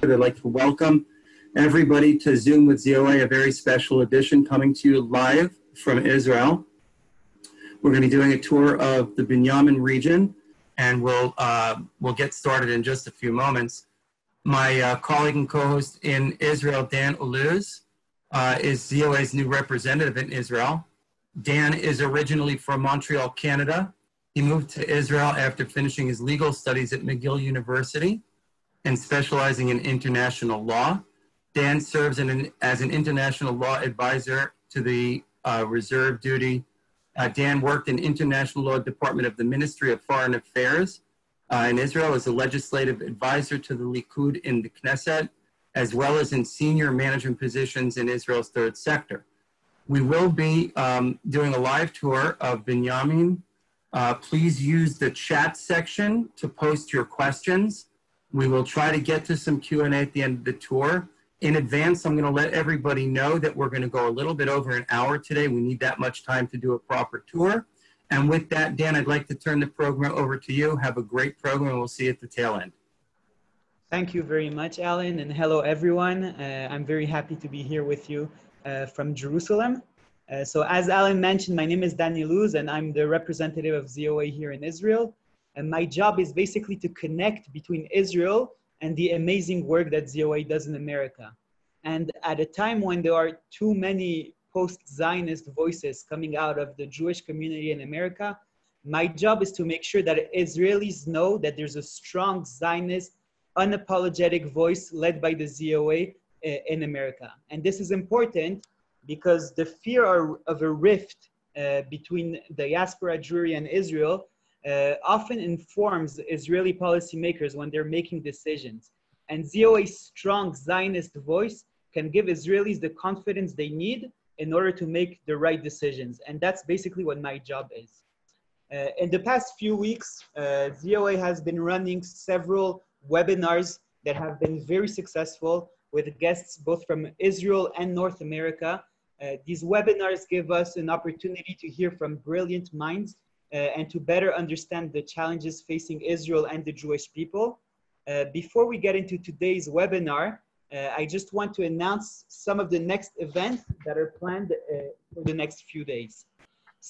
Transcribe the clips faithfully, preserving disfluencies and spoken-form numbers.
I'd like to welcome everybody to Zoom with Z O A, a very special edition coming to you live from Israel. We're going to be doing a tour of the Binyamin region, and we'll, uh, we'll get started in just a few moments. My uh, colleague and co-host in Israel, Dan Illouz, uh, is Z O A's new representative in Israel. Dan is originally from Montreal, Canada. He moved to Israel after finishing his legal studies at McGill University and specializing in international law. Dan serves in an, as an international law advisor to the uh, reserve duty. Uh, Dan worked in international law department of the Ministry of Foreign Affairs uh, in Israel as a legislative advisor to the Likud in the Knesset, as well as in senior management positions in Israel's third sector. We will be um, doing a live tour of Binyamin. Uh, please use the chat section to post your questions. We will try to get to some Q and A at the end of the tour. In advance, I'm going to let everybody know that we're going to go a little bit over an hour today. We need that much time to do a proper tour. And with that, Dan, I'd like to turn the program over to you. Have a great program. We'll see you at the tail end. Thank you very much, Alan, and hello, everyone. Uh, I'm very happy to be here with you uh, from Jerusalem. Uh, so as Alan mentioned, my name is Dan Illouz, and I'm the representative of Z O A here in Israel. And my job is basically to connect between Israel and the amazing work that Z O A does in America. And at a time when there are too many post-Zionist voices coming out of the Jewish community in America, my job is to make sure that Israelis know that there's a strong Zionist, unapologetic voice led by the Z O A in America. And this is important because the fear of a rift uh, between the diaspora Jewry and Israel Uh, often informs Israeli policymakers when they're making decisions. And Z O A's strong Zionist voice can give Israelis the confidence they need in order to make the right decisions. And that's basically what my job is. Uh, in the past few weeks, uh, Z O A has been running several webinars that have been very successful with guests both from Israel and North America. Uh, these webinars give us an opportunity to hear from brilliant minds Uh, and to better understand the challenges facing Israel and the Jewish people. Uh, before we get into today's webinar, uh, I just want to announce some of the next events that are planned uh, for the next few days.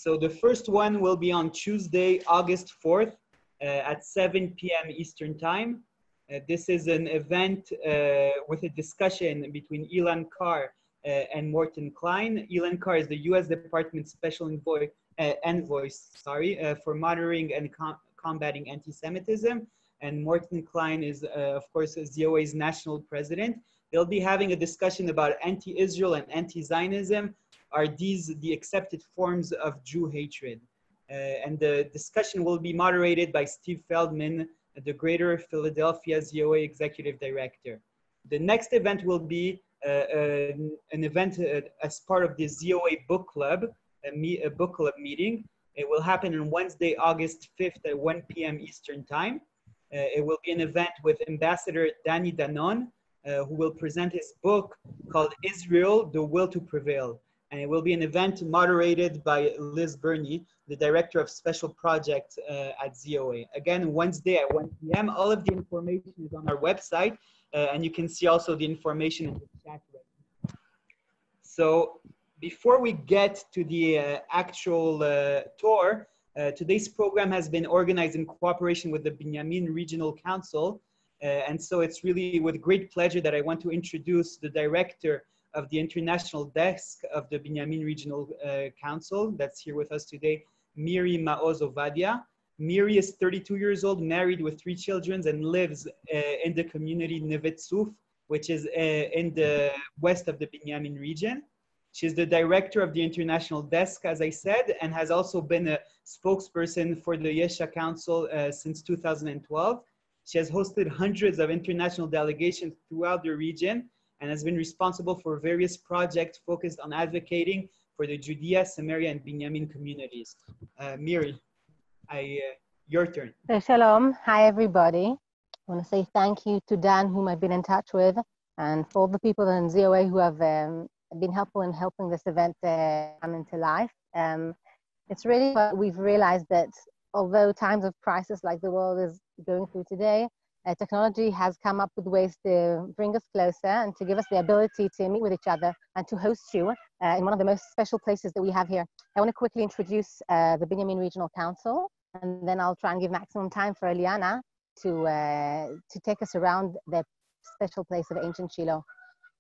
So the first one will be on Tuesday, August fourth uh, at seven p m Eastern Time. Uh, this is an event uh, with a discussion between Elan Carr uh, and Morton Klein. Elan Carr is the U S Department Special Envoy Uh, envoys, sorry, uh, for monitoring and com combating anti-Semitism. And Morton Klein is, uh, of course, Z O A's national president. They'll be having a discussion about anti-Israel and anti-Zionism. Are these the accepted forms of Jew hatred? Uh, and the discussion will be moderated by Steve Feldman, the Greater Philadelphia Z O A Executive Director. The next event will be uh, uh, an event uh, as part of the Z O A Book Club. A, me a book club meeting. It will happen on Wednesday, August fifth at one p m Eastern Time. Uh, it will be an event with Ambassador Danny Danon, uh, who will present his book called Israel, The Will to Prevail. And it will be an event moderated by Liz Burney, the Director of Special Projects uh, at Z O A. Again, Wednesday at one p m All of the information is on our website, uh, and you can see also the information in the chat room. So, before we get to the uh, actual uh, tour, uh, today's program has been organized in cooperation with the Binyamin Regional Council. Uh, and so it's really with great pleasure that I want to introduce the director of the international desk of the Binyamin Regional uh, Council that's here with us today, Miri Maoz-Ovadia. Miri is thirty-two years old, married with three children, and lives uh, in the community Nevet Suf, which is uh, in the west of the Binyamin region. She's the director of the international desk, as I said, and has also been a spokesperson for the Yesha Council uh, since two thousand twelve. She has hosted hundreds of international delegations throughout the region and has been responsible for various projects focused on advocating for the Judea, Samaria, and Binyamin communities. Uh, Miri, I uh, Your turn. So shalom. Hi, everybody. I want to say thank you to Dan, whom I've been in touch with, and for all the people in Z O A who have um, been helpful in helping this event uh, come into life. Um, it's really what we've realized that although times of crisis like the world is going through today, uh, technology has come up with ways to bring us closer and to give us the ability to meet with each other and to host you uh, in one of the most special places that we have here. I want to quickly introduce uh, the Binyamin Regional Council, and then I'll try and give maximum time for Eliana to uh, to take us around the special place of ancient Shiloh.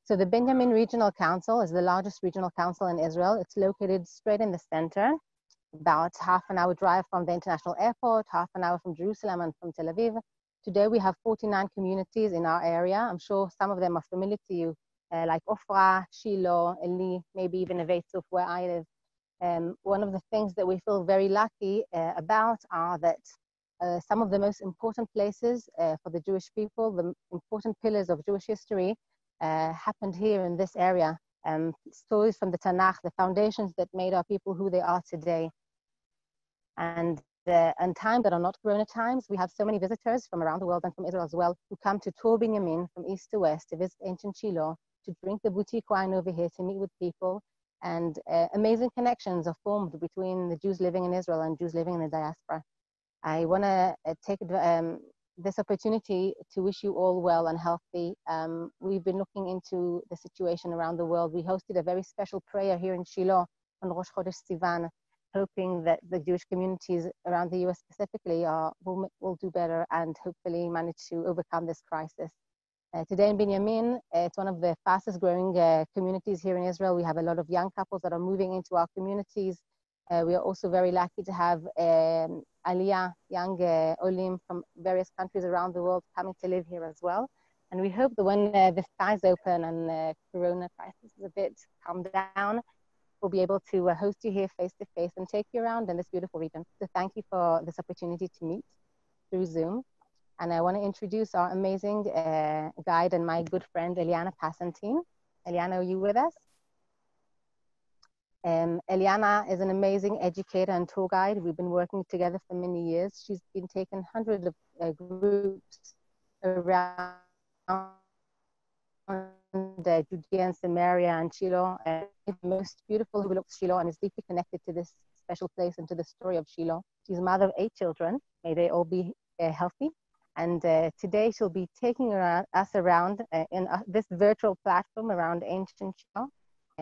So the Binyamin Regional Council is the largest regional council in Israel. It's located straight in the center, about half an hour drive from the international airport, half an hour from Jerusalem and from Tel Aviv. Today we have forty-nine communities in our area. I'm sure some of them are familiar to you, uh, like Ofra, Shiloh, Eli, maybe even Evetsof, where I live. Um, one of the things that we feel very lucky uh, about are that Uh, some of the most important places uh, for the Jewish people, the important pillars of Jewish history uh, happened here in this area. Um, stories from the Tanakh, the foundations that made our people who they are today. And uh, in times that are not Corona times, we have so many visitors from around the world and from Israel as well who come to Tu Binyamin from east to west to visit ancient Shiloh, to drink the boutique wine over here, to meet with people. And uh, amazing connections are formed between the Jews living in Israel and Jews living in the diaspora. I want to take um, this opportunity to wish you all well and healthy. Um, we've been looking into the situation around the world. We hosted a very special prayer here in Shiloh on Rosh Chodesh Sivan, hoping that the Jewish communities around the U S specifically are, will, will do better and hopefully manage to overcome this crisis. Uh, today in Binyamin, uh, it's one of the fastest growing uh, communities here in Israel. We have a lot of young couples that are moving into our communities. Uh, we are also very lucky to have um, Aliyah, young uh, Olim from various countries around the world coming to live here as well. And we hope that when uh, the skies open and the uh, corona crisis is a bit calmed down, we'll be able to uh, host you here face to face and take you around in this beautiful region. So thank you for this opportunity to meet through Zoom. And I want to introduce our amazing uh, guide and my good friend, Eliana Passentin. Eliana, are you with us? Um, Eliana is an amazing educator and tour guide. We've been working together for many years. She's been taking hundreds of uh, groups around uh, Judea and Samaria and Shiloh. Uh, it's the most beautiful who looks Shiloh and is deeply connected to this special place and to the story of Shiloh. She's a mother of eight children. May they all be uh, healthy. And uh, today she'll be taking around, us around uh, in uh, this virtual platform around ancient Shiloh.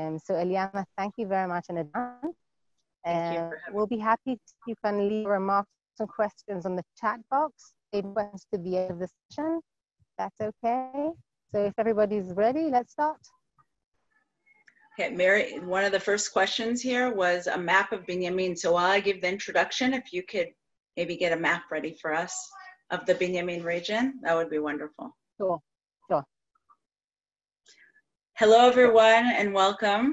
Um, so Eliana, thank you very much in advance. Uh, we'll be happy if you can leave remarks and questions on the chat box. It went to the end of the session. That's okay. So if everybody's ready, let's start. Okay, Mary, one of the first questions here was a map of Binyamin. So while I give the introduction, if you could maybe get a map ready for us of the Binyamin region, that would be wonderful. Sure, sure. Hello, everyone, and welcome.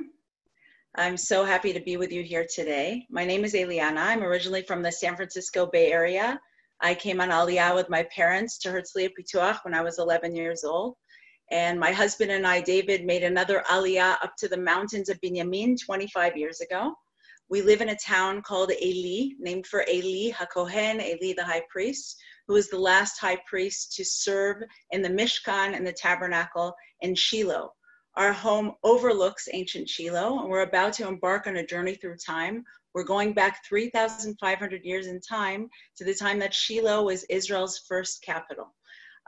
I'm so happy to be with you here today. My name is Eliana. I'm originally from the San Francisco Bay Area. I came on Aliyah with my parents to Herzliya Pituach when I was eleven years old. And my husband and I, David, made another Aliyah up to the mountains of Binyamin twenty-five years ago. We live in a town called Eli, named for Eli Hakohen, Eli the high priest, who was the last high priest to serve in the Mishkan and the tabernacle in Shiloh. Our home overlooks ancient Shiloh, and we're about to embark on a journey through time. We're going back three thousand five hundred years in time to the time that Shiloh was Israel's first capital.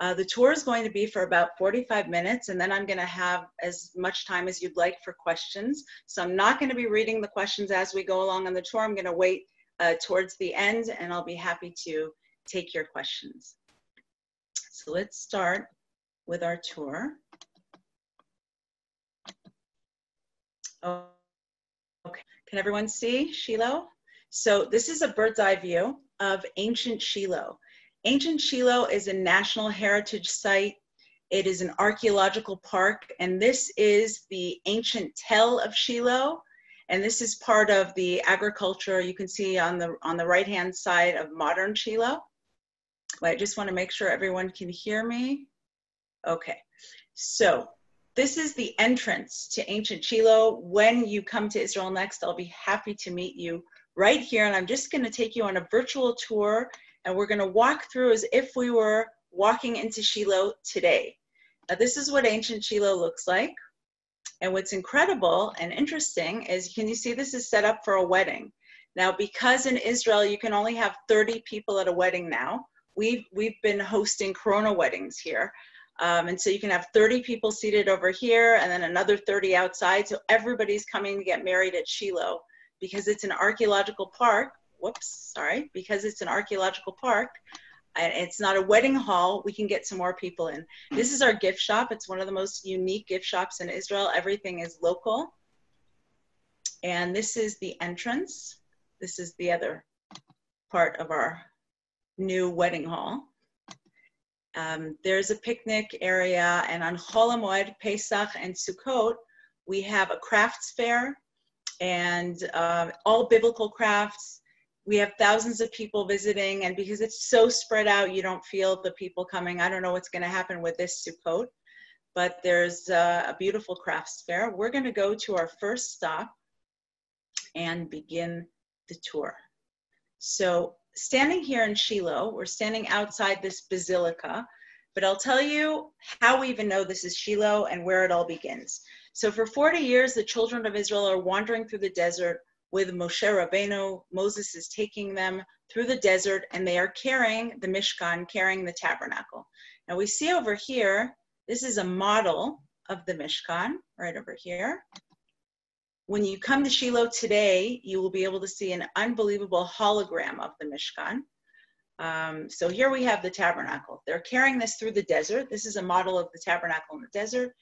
Uh, the tour is going to be for about forty-five minutes, and then I'm gonna have as much time as you'd like for questions. So I'm not gonna be reading the questions as we go along on the tour. I'm gonna wait uh, towards the end, and I'll be happy to take your questions. So let's start with our tour. Okay, can everyone see Shiloh? So this is a bird's eye view of ancient Shiloh. Ancient Shiloh is a national heritage site. It is an archaeological park, and this is the ancient tell of Shiloh. And this is part of the agriculture you can see on the, on the right-hand side of modern Shiloh. But I just wanna make sure everyone can hear me. Okay, so this is the entrance to ancient Shiloh. When you come to Israel next, I'll be happy to meet you right here. And I'm just gonna take you on a virtual tour And we're going to walk through as if we were walking into Shiloh today. Now, this is what ancient Shiloh looks like. And what's incredible and interesting is, can you see this is set up for a wedding? Now, because in Israel, you can only have thirty people at a wedding now, we've, we've been hosting Corona weddings here. Um, and so you can have thirty people seated over here and then another thirty outside. So everybody's coming to get married at Shiloh because it's an archaeological park. Whoops, sorry, because it's an archaeological park and it's not a wedding hall, we can get some more people in. This is our gift shop. It's one of the most unique gift shops in Israel. Everything is local. And this is the entrance. This is the other part of our new wedding hall. Um, there's a picnic area, and on Chol HaMoed, Pesach, and Sukkot, we have a crafts fair, and uh, all biblical crafts. We have thousands of people visiting, and because it's so spread out, you don't feel the people coming. I don't know what's going to happen with this Sukkot, but there's uh, a beautiful crafts fair. We're going to go to our first stop and begin the tour. So, standing here in Shiloh, we're standing outside this basilica, but I'll tell you how we even know this is Shiloh and where it all begins. So for forty years, the children of Israel are wandering through the desert with Moshe Rabbeinu. Moses is taking them through the desert, and they are carrying the Mishkan, carrying the tabernacle. Now we see over here, this is a model of the Mishkan right over here. When you come to Shiloh today, you will be able to see an unbelievable hologram of the Mishkan. Um, so here we have the tabernacle. They're carrying this through the desert. This is a model of the tabernacle in the desert.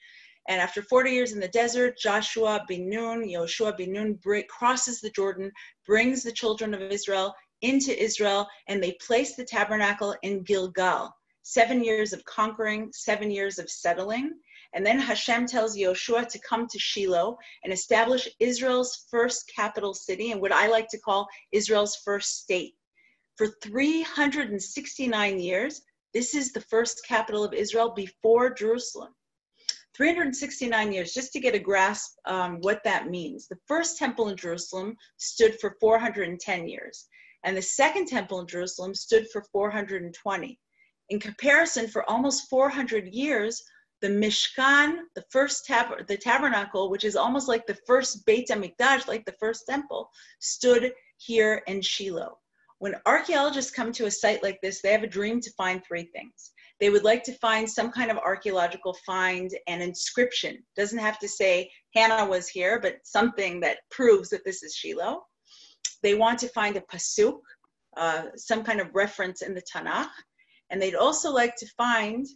And after forty years in the desert, Joshua ben Nun, Yehoshua ben Nun crosses the Jordan, brings the children of Israel into Israel, and they place the tabernacle in Gilgal. Seven years of conquering, seven years of settling. And then Hashem tells Yehoshua to come to Shiloh and establish Israel's first capital city, and what I like to call Israel's first state. For three hundred sixty-nine years, this is the first capital of Israel before Jerusalem. three hundred sixty-nine years, just to get a grasp um, what that means. The first temple in Jerusalem stood for four hundred ten years, and the second temple in Jerusalem stood for four hundred twenty. In comparison, for almost four hundred years, the Mishkan, the first tab the tabernacle, which is almost like the first Beit HaMikdash, like the first temple, stood here in Shiloh. When archaeologists come to a site like this, they have a dream to find three things. They would like to find some kind of archaeological find and inscription. Doesn't have to say Hannah was here, but something that proves that this is Shiloh. They want to find a pasuk, uh, some kind of reference in the Tanakh. And they'd also like to find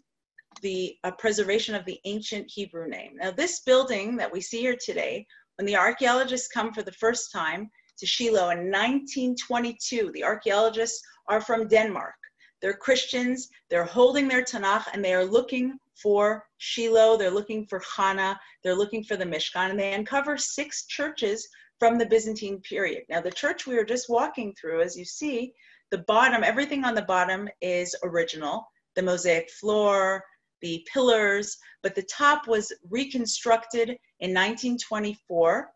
the uh, preservation of the ancient Hebrew name. Now this building that we see here today, when the archaeologists come for the first time to Shiloh in nineteen twenty-two, the archaeologists are from Denmark. They're Christians, they're holding their Tanakh, and they are looking for Shiloh, they're looking for Hannah, they're looking for the Mishkan, and they uncover six churches from the Byzantine period. Now the church we were just walking through, as you see, the bottom, everything on the bottom is original, the mosaic floor, the pillars, but the top was reconstructed in nineteen twenty-four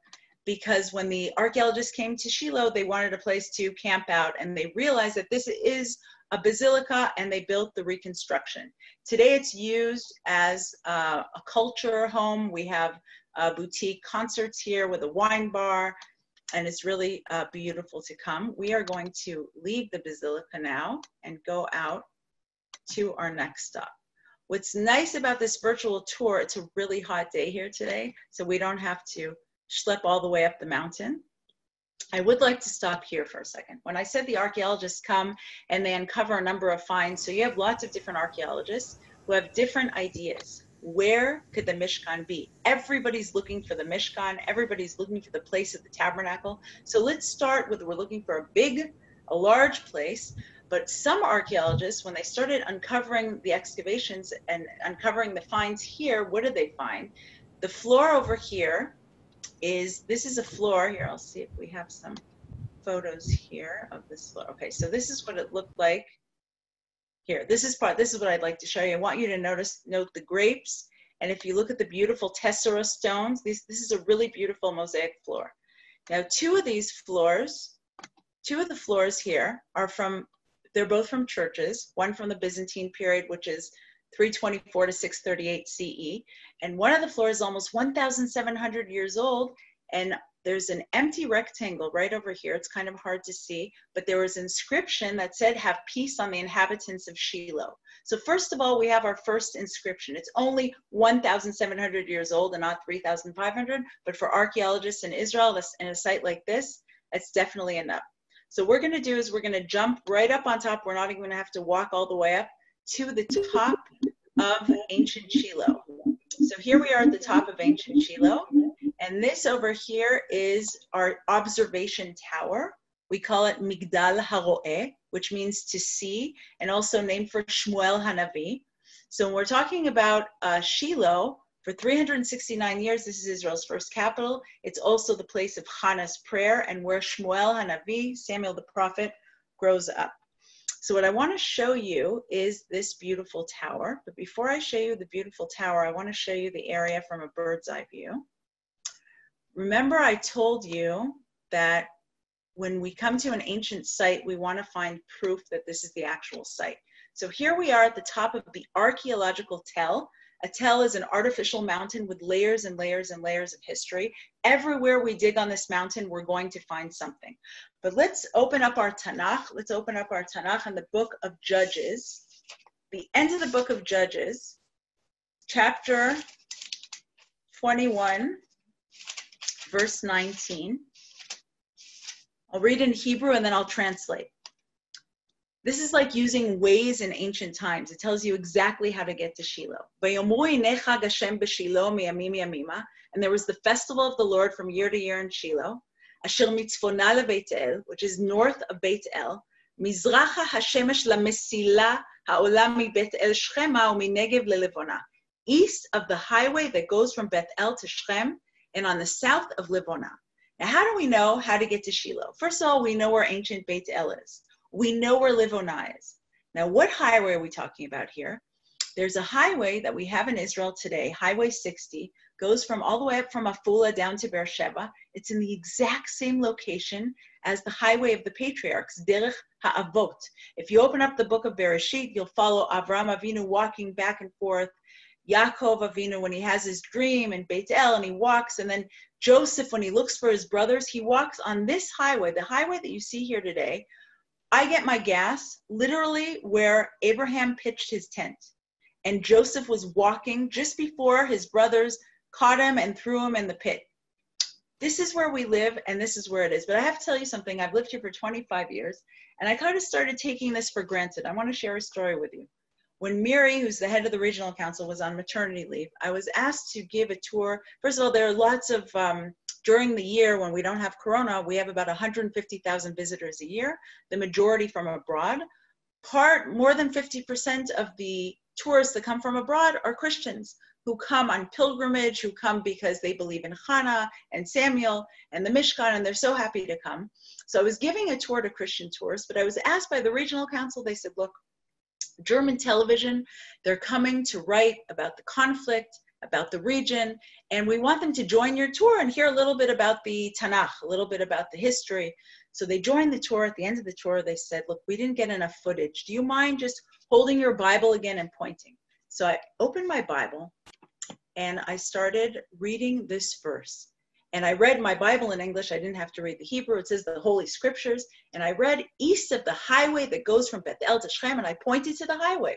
because when the archaeologists came to Shiloh, they wanted a place to camp out, and they realized that this is a basilica, and they built the reconstruction. Today it's used as uh, a culture home. We have uh, boutique concerts here with a wine bar, and it's really uh, beautiful to come. We are going to leave the basilica now and go out to our next stop. What's nice about this virtual tour, it's a really hot day here today, so we don't have to schlep all the way up the mountain. I would like to stop here for a second. When I said the archaeologists come and they uncover a number of finds, so you have lots of different archaeologists who have different ideas. Where could the Mishkan be? Everybody's looking for the Mishkan, everybody's looking for the place of the tabernacle. So let's start with, we're looking for a big, a large place. But some archaeologists, when they started uncovering the excavations and uncovering the finds here, what did they find? The floor over here is, this is a floor here. I'll see if we have some photos here of this floor. Okay, so this is what it looked like here. This is part, this is what I'd like to show you. I want you to notice, note the grapes. And if you look at the beautiful tessera stones, these, this is a really beautiful mosaic floor. Now, two of these floors, two of the floors here are from They're both from churches, one from the Byzantine period, which is three twenty-four to six thirty-eight C E. And one of the floors is almost one thousand seven hundred years old. And there's an empty rectangle right over here. It's kind of hard to see, but there was inscription that said, "Have peace on the inhabitants of Shiloh." So first of all, we have our first inscription. It's only one thousand seven hundred years old and not three thousand five hundred, but for archaeologists in Israel in a site like this, that's definitely enough. So what we're gonna do is we're gonna jump right up on top. We're not even gonna have to walk all the way up to the top of ancient Shiloh. So here we are at the top of ancient Shiloh. And this over here is our observation tower. We call it Migdal HaRoeh, which means to see, and also named for Shmuel Hanavi. So when we're talking about uh, Shiloh, for three hundred sixty-nine years, this is Israel's first capital. It's also the place of Hannah's prayer and where Shmuel Hanavi, Samuel the prophet, grows up. So what I want to show you is this beautiful tower. But before I show you the beautiful tower, I want to show you the area from a bird's eye view. Remember, I told you that when we come to an ancient site, we want to find proof that this is the actual site. So here we are at the top of the archaeological tell. A tell is an artificial mountain with layers and layers and layers of history. Everywhere we dig on this mountain, we're going to find something. But let's open up our Tanakh. Let's open up our Tanakh and the Book of Judges. The end of the Book of Judges, chapter twenty-one, verse nineteen. I'll read in Hebrew and then I'll translate. This is like using Waze in ancient times. It tells you exactly how to get to Shiloh. And there was the festival of the Lord from year to year in Shiloh, which is north of Beit El, east of the highway that goes from Beth El to Shechem, and on the south of Levona. Now, how do we know how to get to Shiloh? First of all, we know where ancient Beit El is. We know where Levona is. Now, what highway are we talking about here? There's a highway that we have in Israel today, Highway sixty, goes from all the way up from Afula down to Beersheba. It's in the exact same location as the highway of the patriarchs, Derech Ha'avot. If you open up the book of Bereshit, you'll follow Avram Avinu walking back and forth, Yaakov Avinu when he has his dream in Beit El and he walks, and then Joseph when he looks for his brothers, he walks on this highway, the highway that you see here today. I get my gas literally where Abraham pitched his tent, and Joseph was walking just before his brothers caught him and threw him in the pit. This is where we live, and this is where it is. But I have to tell you something. I've lived here for twenty-five years, and I kind of started taking this for granted. I want to share a story with you. When Miri, who's the head of the regional council, was on maternity leave, I was asked to give a tour. First of all, there are lots of, um, during the year when we don't have Corona, we have about one hundred fifty thousand visitors a year, the majority from abroad. Part, more than fifty percent of the tourists that come from abroad are Christians who come on pilgrimage, who come because they believe in Hannah and Samuel and the Mishkan, and they're so happy to come. So I was giving a tour to Christian tourists, but I was asked by the regional council, they said, look, German television, they're coming to write about the conflict, about the region, and we want them to join your tour and hear a little bit about the Tanakh, a little bit about the history. So they joined the tour. At the end of the tour, they said, look, we didn't get enough footage. Do you mind just holding your Bible again and pointing? So I opened my Bible and I started reading this verse. And I read my Bible in English. I didn't have to read the Hebrew. It says the Holy Scriptures. And I read east of the highway that goes from Beth El to Shechem, and I pointed to the highway.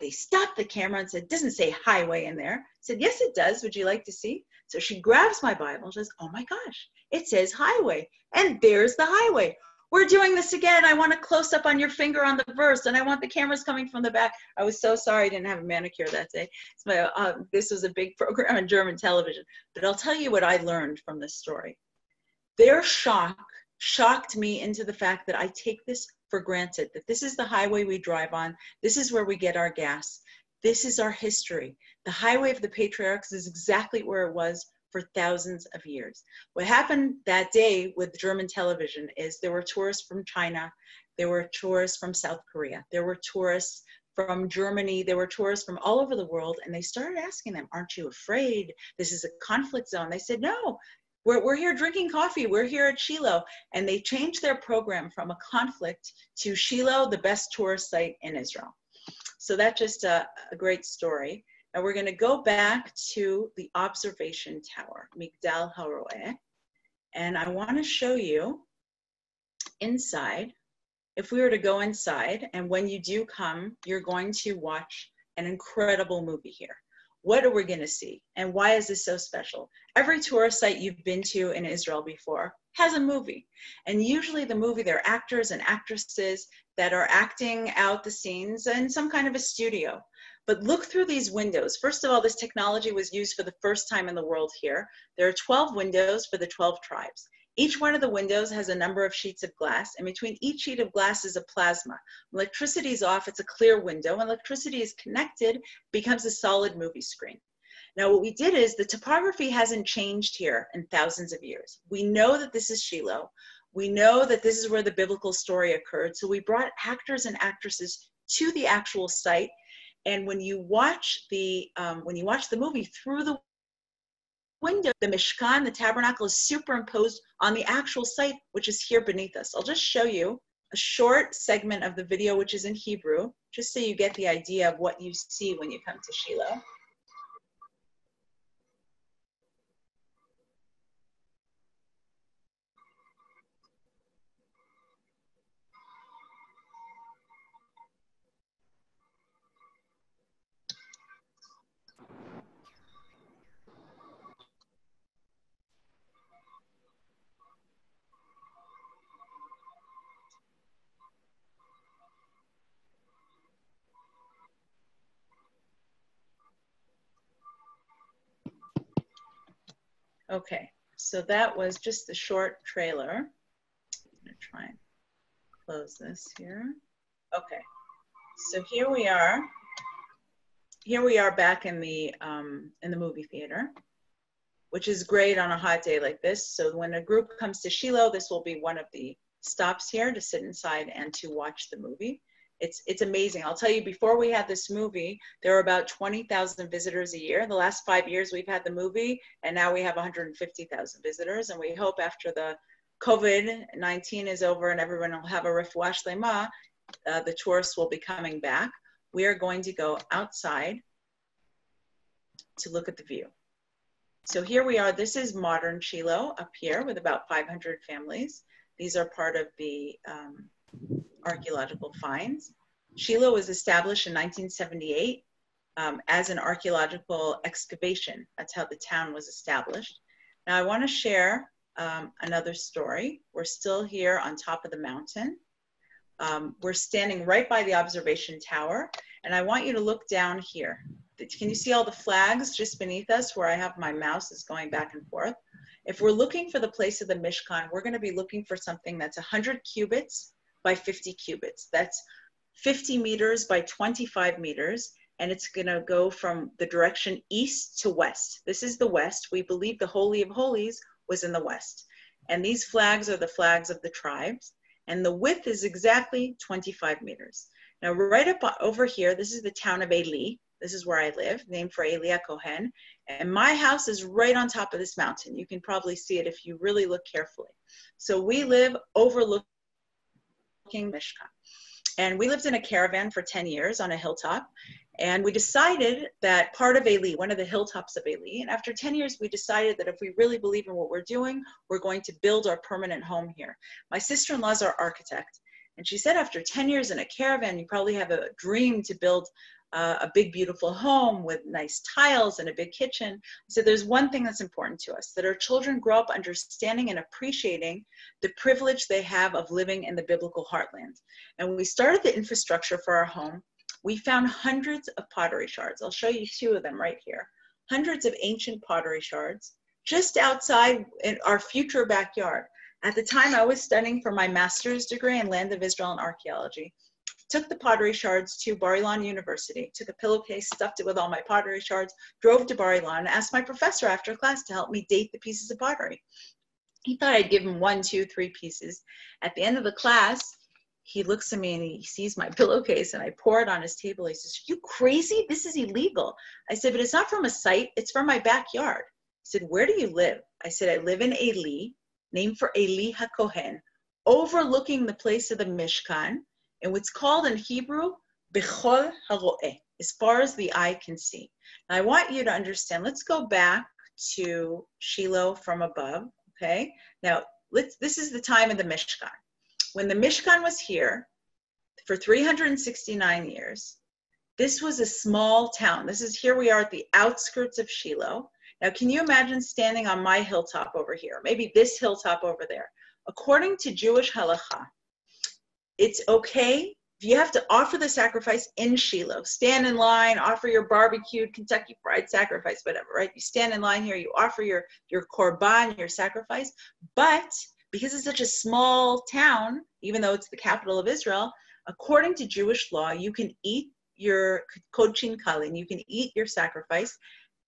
They stopped the camera and said, doesn't say highway in there. I said, yes, it does. Would you like to see? So she grabs my Bible and says, oh my gosh, it says highway. And there's the highway. We're doing this again. I want a close up on your finger on the verse, and I want the cameras coming from the back. I was so sorry I didn't have a manicure that day. So, uh, this was a big program on German television. But I'll tell you what I learned from this story. Their shock shocked me into the fact that I take this for granted, that this is the highway we drive on. This is where we get our gas. This is our history. The highway of the patriarchs is exactly where it was for thousands of years. What happened that day with German television is there were tourists from China, there were tourists from South Korea, there were tourists from Germany, there were tourists from all over the world, and they started asking them, aren't you afraid? This is a conflict zone. They said, no, We're, we're here drinking coffee. We're here at Shiloh. And they changed their program from a conflict to Shiloh, the best tourist site in Israel. So that's just a, a great story. And we're going to go back to the observation tower, Migdal HaRoeh. And I want to show you inside. If we were to go inside, and when you do come, you're going to watch an incredible movie here. What are we going to see? And why is this so special? Every tourist site you've been to in Israel before has a movie. And usually the movie, there are actors and actresses that are acting out the scenes in some kind of a studio. But look through these windows. First of all, this technology was used for the first time in the world here. There are twelve windows for the twelve tribes. Each one of the windows has a number of sheets of glass, and between each sheet of glass is a plasma. Electricity is off, it's a clear window. When electricity is connected, becomes a solid movie screen. Now what we did is, the topography hasn't changed here in thousands of years. We know that this is Shiloh. We know that this is where the biblical story occurred. So we brought actors and actresses to the actual site. And when you watch the, um, when you watch the movie through the window, the Mishkan, the tabernacle, is superimposed on the actual site, which is here beneath us. I'll just show you a short segment of the video, which is in Hebrew, just so you get the idea of what you see when you come to Shiloh. Okay, so that was just the short trailer. I'm gonna try and close this here. Okay, so here we are. Here we are back in the, um, in the movie theater, which is great on a hot day like this. So when a group comes to Shiloh, this will be one of the stops here to sit inside and to watch the movie. It's, it's amazing. I'll tell you, before we had this movie, there were about twenty thousand visitors a year. The last five years we've had the movie, and now we have one hundred fifty thousand visitors. And we hope after the COVID nineteen is over and everyone will have a refuah shlemah, uh, the tourists will be coming back. We are going to go outside to look at the view. So here we are. This is modern Shiloh up here with about five hundred families. These are part of the um, archaeological finds. Shiloh was established in nineteen seventy-eight um, as an archaeological excavation. That's how the town was established. Now I want to share um, another story. We're still here on top of the mountain. Um, we're standing right by the observation tower, and I want you to look down here. Can you see all the flags just beneath us where I have my mouse is going back and forth? If we're looking for the place of the Mishkan, we're going to be looking for something that's one hundred cubits by fifty cubits. That's fifty meters by twenty-five meters, and it's gonna go from the direction east to west. This is the west. We believe the Holy of Holies was in the west. And these flags are the flags of the tribes, and the width is exactly twenty-five meters. Now, right up over here, this is the town of Eli. This is where I live, named for Eli Hakohen. And my house is right on top of this mountain. You can probably see it if you really look carefully. So we live overlooking Mishkan. And we lived in a caravan for ten years on a hilltop, and we decided that part of Eli, one of the hilltops of Eli, and after ten years we decided that if we really believe in what we're doing, we're going to build our permanent home here. My sister-in-law is our architect, and she said after ten years in a caravan, you probably have a dream to build uh, a big beautiful home with nice tiles and a big kitchen. So there's one thing that's important to us, that our children grow up understanding and appreciating the privilege they have of living in the biblical heartland. And when we started the infrastructure for our home, we found hundreds of pottery shards. I'll show you two of them right here. Hundreds of ancient pottery shards just outside in our future backyard. At the time I was studying for my master's degree in Land of Israel and Archaeology. Took the pottery shards to Bar Ilan University, took a pillowcase, stuffed it with all my pottery shards, drove to Bar Ilan, and asked my professor after class to help me date the pieces of pottery. He thought I'd give him one, two, three pieces. At the end of the class, he looks at me and he sees my pillowcase and I pour it on his table. He says, "Are you crazy? This is illegal." I said, "But it's not from a site, it's from my backyard." said, where do you live? I said, I live in Eli, named for Eli Hakohen, overlooking the place of the Mishkan, and what's called in Hebrew, Bechol haroeh, as far as the eye can see. Now, I want you to understand, let's go back to Shiloh from above, okay? Now, let's. This is the time of the Mishkan. When the Mishkan was here for three hundred sixty-nine years, this was a small town. This is, here we are at the outskirts of Shiloh. Now, can you imagine standing on my hilltop over here? Maybe this hilltop over there. According to Jewish halacha, it's okay if you have to offer the sacrifice in Shiloh. Stand in line, offer your barbecued Kentucky Fried sacrifice, whatever, right? You stand in line here, you offer your, your korban, your sacrifice. But because it's such a small town, even though it's the capital of Israel, according to Jewish law, you can eat your kochin kalin, you can eat your sacrifice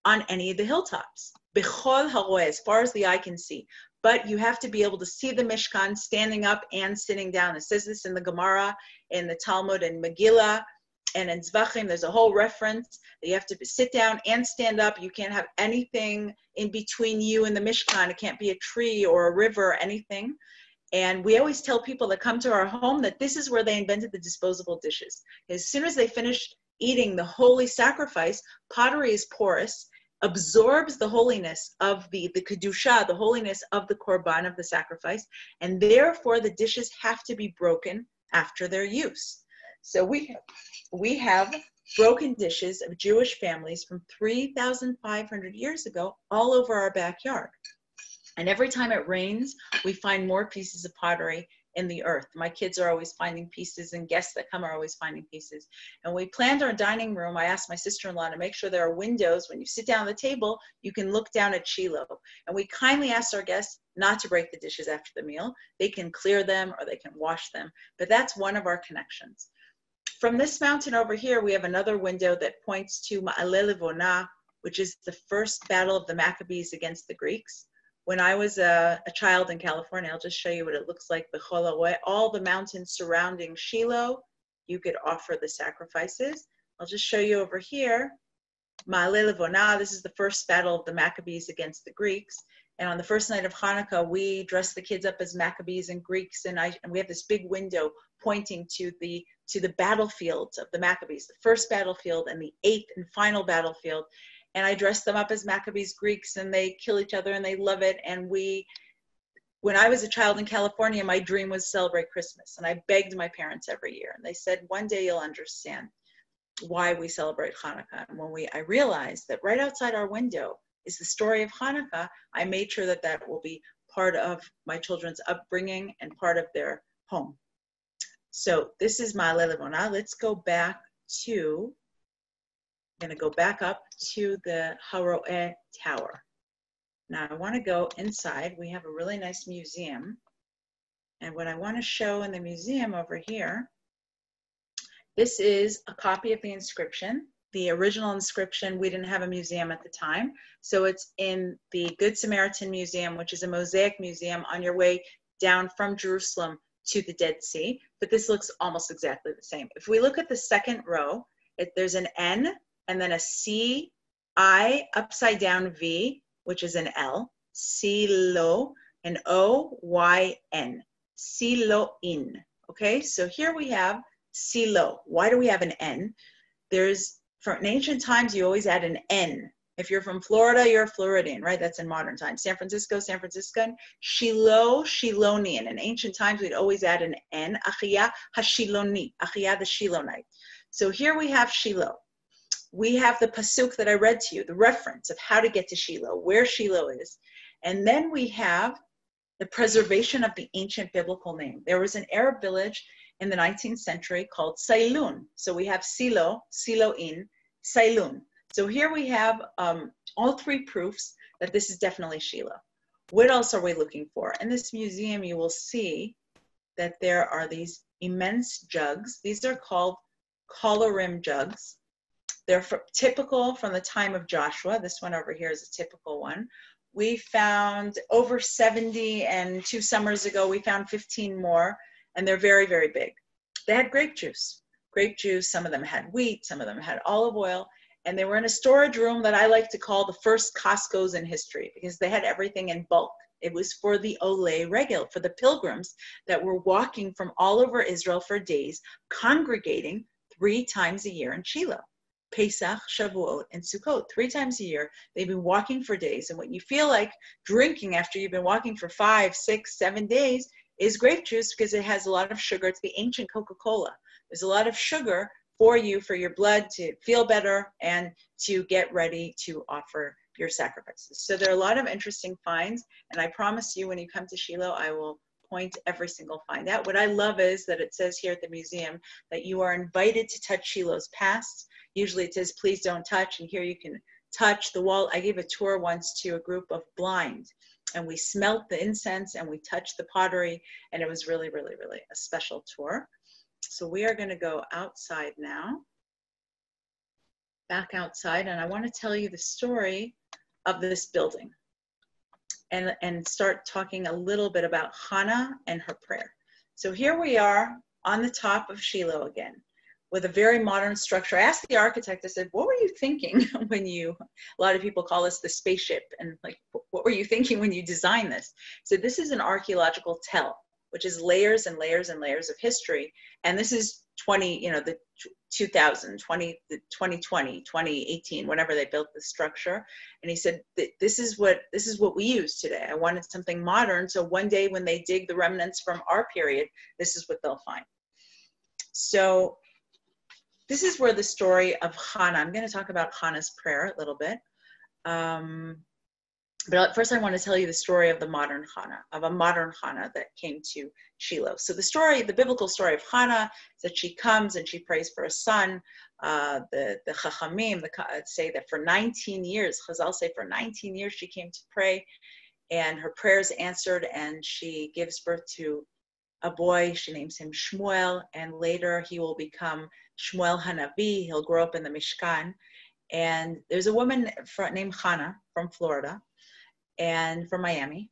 on any of the hilltops, Bechol haroeh, as far as the eye can see. But you have to be able to see the Mishkan standing up and sitting down. It says this in the Gemara, in the Talmud, in Megillah, and in Zvachim. There's a whole reference that you have to sit down and stand up. You can't have anything in between you and the Mishkan. It can't be a tree or a river or anything. And we always tell people that come to our home that this is where they invented the disposable dishes. As soon as they finish eating the holy sacrifice, pottery is porous, absorbs the holiness of the, the kedusha, the holiness of the korban, of the sacrifice, and therefore the dishes have to be broken after their use. So we, we have broken dishes of Jewish families from three thousand five hundred years ago all over our backyard. And every time it rains, we find more pieces of pottery in the earth. My kids are always finding pieces, and guests that come are always finding pieces. And we planned our dining room. I asked my sister-in-law to make sure there are windows. When you sit down at the table, you can look down at Shiloh. And we kindly asked our guests not to break the dishes after the meal. They can clear them or they can wash them. But that's one of our connections. From this mountain over here, we have another window that points to Ma'ale Levona, which is the first battle of the Maccabees against the Greeks. When I was a, a child in California, I'll just show you what it looks like, all the mountains surrounding Shiloh, you could offer the sacrifices. I'll just show you over here, Ma'ale Levona, this is the first battle of the Maccabees against the Greeks. And on the first night of Hanukkah, we dress the kids up as Maccabees and Greeks, and, I, and we have this big window pointing to the, to the battlefields of the Maccabees, the first battlefield and the eighth and final battlefield. And I dress them up as Maccabees Greeks, and they kill each other and they love it. And we, when I was a child in California, my dream was to celebrate Christmas. And I begged my parents every year. And they said, one day you'll understand why we celebrate Hanukkah. And when we, I realized that right outside our window is the story of Hanukkah, I made sure that that will be part of my children's upbringing and part of their home. So this is Ma'ale Levona. Let's go back to I'm going to go back up to the Haroeh Tower. Now I want to go inside. We have a really nice museum. And what I want to show in the museum over here, this is a copy of the inscription. The original inscription, we didn't have a museum at the time. So it's in the Good Samaritan Museum, which is a mosaic museum on your way down from Jerusalem to the Dead Sea. But this looks almost exactly the same. If we look at the second row, it, there's an N, and then a C, I, upside down V, which is an L, Shiloh, and O, Y, N, Shilohin. Okay, so here we have Shiloh. Why do we have an N? There's, from ancient times, you always add an N. If you're from Florida, you're a Floridian, right? That's in modern times. San Francisco, San Franciscan. Shiloh, Shilonian. In ancient times, we'd always add an N, Achia HaShiloni, Achia the Shilonite. So here we have Shiloh. We have the pasuk that I read to you, the reference of how to get to Shiloh, where Shiloh is. And then we have the preservation of the ancient biblical name. There was an Arab village in the nineteenth century called Sailun. So we have Shiloh, Shilohin, Sailun. So here we have um, all three proofs that this is definitely Shiloh. What else are we looking for? In this museum, you will see that there are these immense jugs. These are called collar rim jugs. They're for, typical from the time of Joshua. This one over here is a typical one. We found over seventy, and two summers ago, we found fifteen more, and they're very, very big. They had grape juice. Grape juice, some of them had wheat, some of them had olive oil, And they were in a storage room that I like to call the first Costco's in history, because they had everything in bulk. It was for the Olei Regel, for the pilgrims that were walking from all over Israel for days, congregating three times a year in Shiloh. Pesach, Shavuot, and Sukkot. Three times a year, they've been walking for days. And what you feel like drinking after you've been walking for five, six, seven days is grape juice, because it has a lot of sugar. It's the ancient Coca-Cola. There's a lot of sugar for you, for your blood to feel better and to get ready to offer your sacrifices. So there are a lot of interesting finds. And I promise you, when you come to Shiloh, I will point every single find out. What I love is that it says here at the museum that you are invited to touch Shiloh's past. Usually it says, please don't touch, and here you can touch the wall. I gave a tour once to a group of blind, and we smelt the incense and we touched the pottery, and it was really, really, really a special tour. So we are gonna go outside now, back outside, and I wanna tell you the story of this building and, and start talking a little bit about Hannah and her prayer. So here we are on the top of Shiloh again, with a very modern structure. I asked the architect, I said, what were you thinking when you, a lot of people call this the spaceship, and like, what were you thinking when you designed this? So this is an archaeological tell, which is layers and layers and layers of history. And this is twenty, you know, the two thousand, twenty, the twenty twenty, twenty eighteen, whenever they built the structure. And he said, this is what, this is what we use today. I wanted something modern. So one day when they dig the remnants from our period, this is what they'll find. So this is where the story of Hannah, I'm going to talk about Hannah's prayer a little bit. Um, but first I want to tell you the story of the modern Hannah, of a modern Hannah that came to Shiloh. So the story, the biblical story of Hannah is that she comes and she prays for a son. Uh, the, the Chachamim the, say that for nineteen years, Chazal say for nineteen years she came to pray, and her prayers answered, and she gives birth to a boy. She names him Shmuel, and later he will become Shmuel Hanavi. He'll grow up in the Mishkan. And there's a woman named Hannah from Florida and from Miami,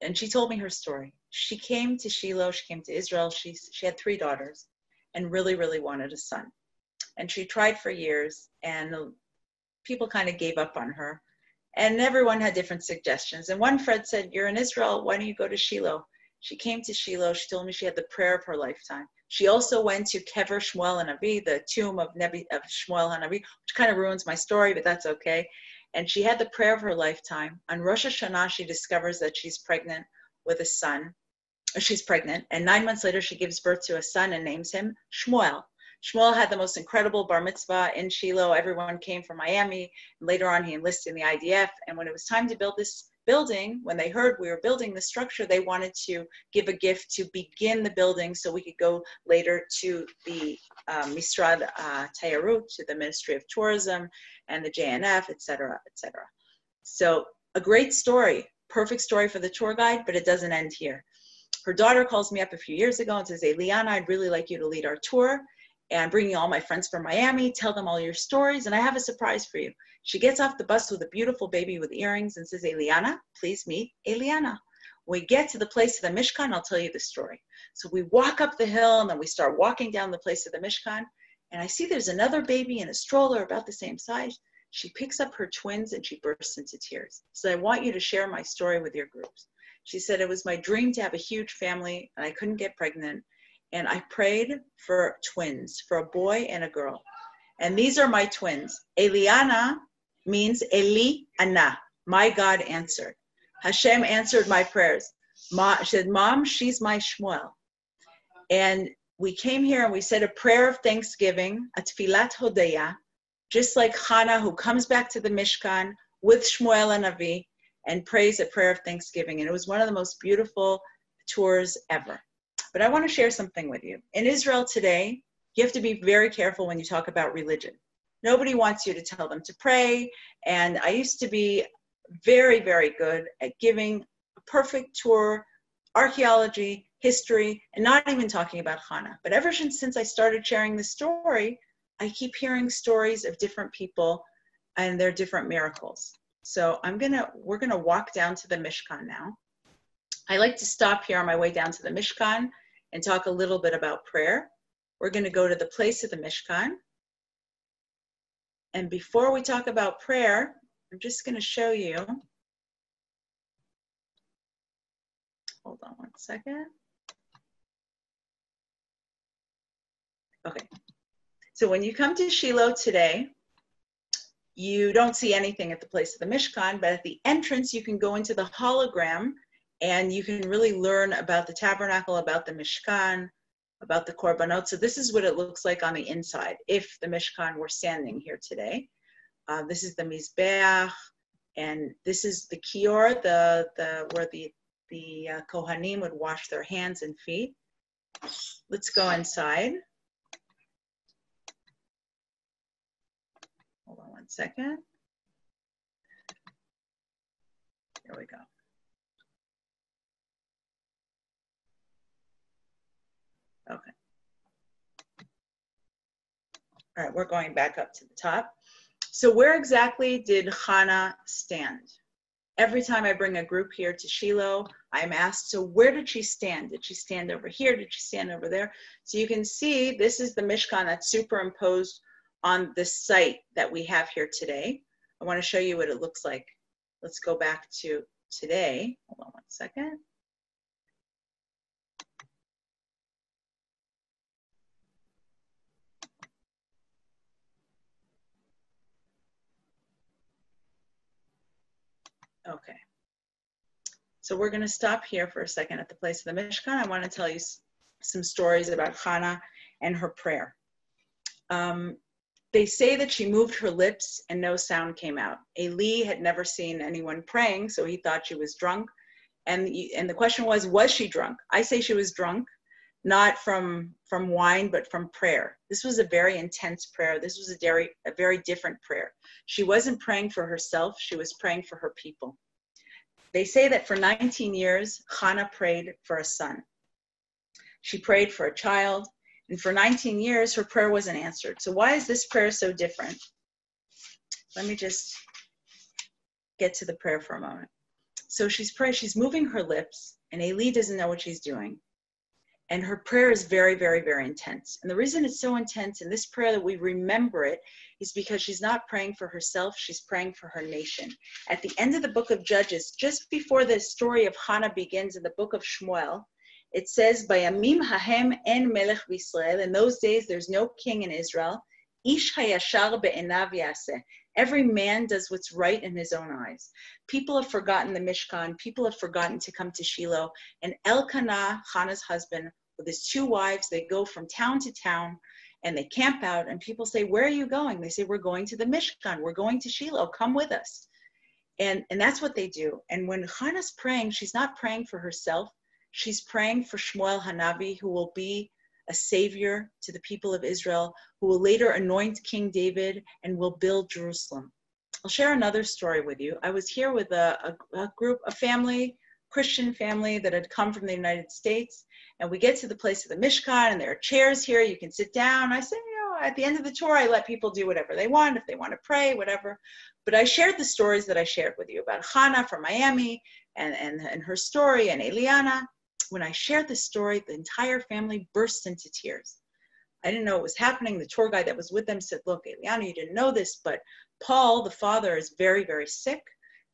and she told me her story. She came to Shiloh, she came to Israel, she, she had three daughters and really, really wanted a son. And she tried for years, and people kind of gave up on her. And everyone had different suggestions. And one friend said, you're in Israel, why don't you go to Shiloh? She came to Shiloh. She told me she had the prayer of her lifetime. She also went to Kever Shmuel Hanavi, the tomb of, Nebi, of Shmuel Hanavi, which kind of ruins my story, but that's okay. And she had the prayer of her lifetime. On Rosh Hashanah, she discovers that she's pregnant with a son. She's pregnant. And nine months later, she gives birth to a son and names him Shmuel. Shmuel had the most incredible bar mitzvah in Shiloh. Everyone came from Miami. Later on, he enlisted in the I D F. And when it was time to build this building, when they heard we were building the structure, they wanted to give a gift to begin the building so we could go later to the um, Misrad uh, Tayarut, to the Ministry of Tourism and the J N F, et cetera, et cetera. So a great story, perfect story for the tour guide, but it doesn't end here. Her daughter calls me up a few years ago and says, Eliana, I'd really like you to lead our tour. And I'm bringing all my friends from Miami, tell them all your stories, and I have a surprise for you. She gets off the bus with a beautiful baby with earrings and says, Eliana, please meet Eliana. When we get to the place of the Mishkan, I'll tell you the story. So we walk up the hill, and then we start walking down the place of the Mishkan, and I see there's another baby in a stroller about the same size. She picks up her twins, and she bursts into tears. So I want you to share my story with your groups. She said, it was my dream to have a huge family, and I couldn't get pregnant. And I prayed for twins, for a boy and a girl. And these are my twins. Eliana means Eli-ana, my God answered. Hashem answered my prayers. Ma, she said, Mom, she's my Shmuel. And we came here and we said a prayer of thanksgiving, a tfilat hodaya, just like Hannah, who comes back to the Mishkan with Shmuel and Avi and prays a prayer of thanksgiving. And it was one of the most beautiful tours ever. But I want to share something with you. In Israel today, you have to be very careful when you talk about religion. Nobody wants you to tell them to pray. And I used to be very, very good at giving a perfect tour, archaeology, history, and not even talking about Hannah. But ever since I started sharing this story, I keep hearing stories of different people and their different miracles. So I'm gonna, we're gonna walk down to the Mishkan now. I like to stop here on my way down to the Mishkan and talk a little bit about prayer. We're going to go to the place of the Mishkan. And before we talk about prayer, I'm just going to show you. Hold on one second. Okay. So when you come to Shiloh today, you don't see anything at the place of the Mishkan, but at the entrance, you can go into the hologram and you can really learn about the tabernacle, about the Mishkan, about the korbanot. So this is what it looks like on the inside if the Mishkan were standing here today. Uh, this is the Mizbeach, and this is the Kior, the, the, where the, the uh, Kohanim would wash their hands and feet. Let's go inside. Hold on one second. There we go. Okay. All right, we're going back up to the top. So where exactly did Hannah stand? Every time I bring a group here to Shiloh, I'm asked, so where did she stand? Did she stand over here? Did she stand over there? So you can see this is the Mishkan that's superimposed on the site that we have here today. I want to show you what it looks like. Let's go back to today. Hold on one second. Okay, so we're going to stop here for a second at the place of the Mishkan. I want to tell you some stories about Hannah and her prayer. Um, they say that she moved her lips and no sound came out. Eli had never seen anyone praying, so he thought she was drunk. And, and the question was, was she drunk? I say she was drunk, not from, from wine, but from prayer. This was a very intense prayer. This was a very, a very different prayer. She wasn't praying for herself. She was praying for her people. They say that for nineteen years, Hannah prayed for a son. She prayed for a child, and for nineteen years, her prayer wasn't answered. So why is this prayer so different? Let me just get to the prayer for a moment. So she's praying, she's moving her lips, and Eli doesn't know what she's doing. And her prayer is very, very, very intense. And the reason it's so intense in this prayer that we remember it is because she's not praying for herself, she's praying for her nation. At the end of the book of Judges, just before the story of Hannah begins in the book of Shmuel, it says, "Bayamim hahem en melech b'Yisrael." In those days, there's no king in Israel. Ish hayashar be'enav yaseh. Every man does what's right in his own eyes. People have forgotten the Mishkan. People have forgotten to come to Shiloh. And Elkanah, Hannah's husband, with his two wives, they go from town to town and they camp out. And people say, where are you going? They say, we're going to the Mishkan. We're going to Shiloh. Come with us. And, and that's what they do. And when Hannah's praying, she's not praying for herself. She's praying for Shmuel Hanavi, who will be a savior to the people of Israel, who will later anoint King David and will build Jerusalem. I'll share another story with you. I was here with a, a, a group, a family, Christian family that had come from the United States, and we get to the place of the Mishkan, and there are chairs here, you can sit down. I said, you know, at the end of the tour, I let people do whatever they want, if they want to pray, whatever. But I shared the stories that I shared with you about Hannah from Miami, and, and, and her story, and Eliana. When I shared this story, the entire family burst into tears. I didn't know what was happening. The tour guide that was with them said, look, Eliana, you didn't know this, but Paul, the father, is very, very sick.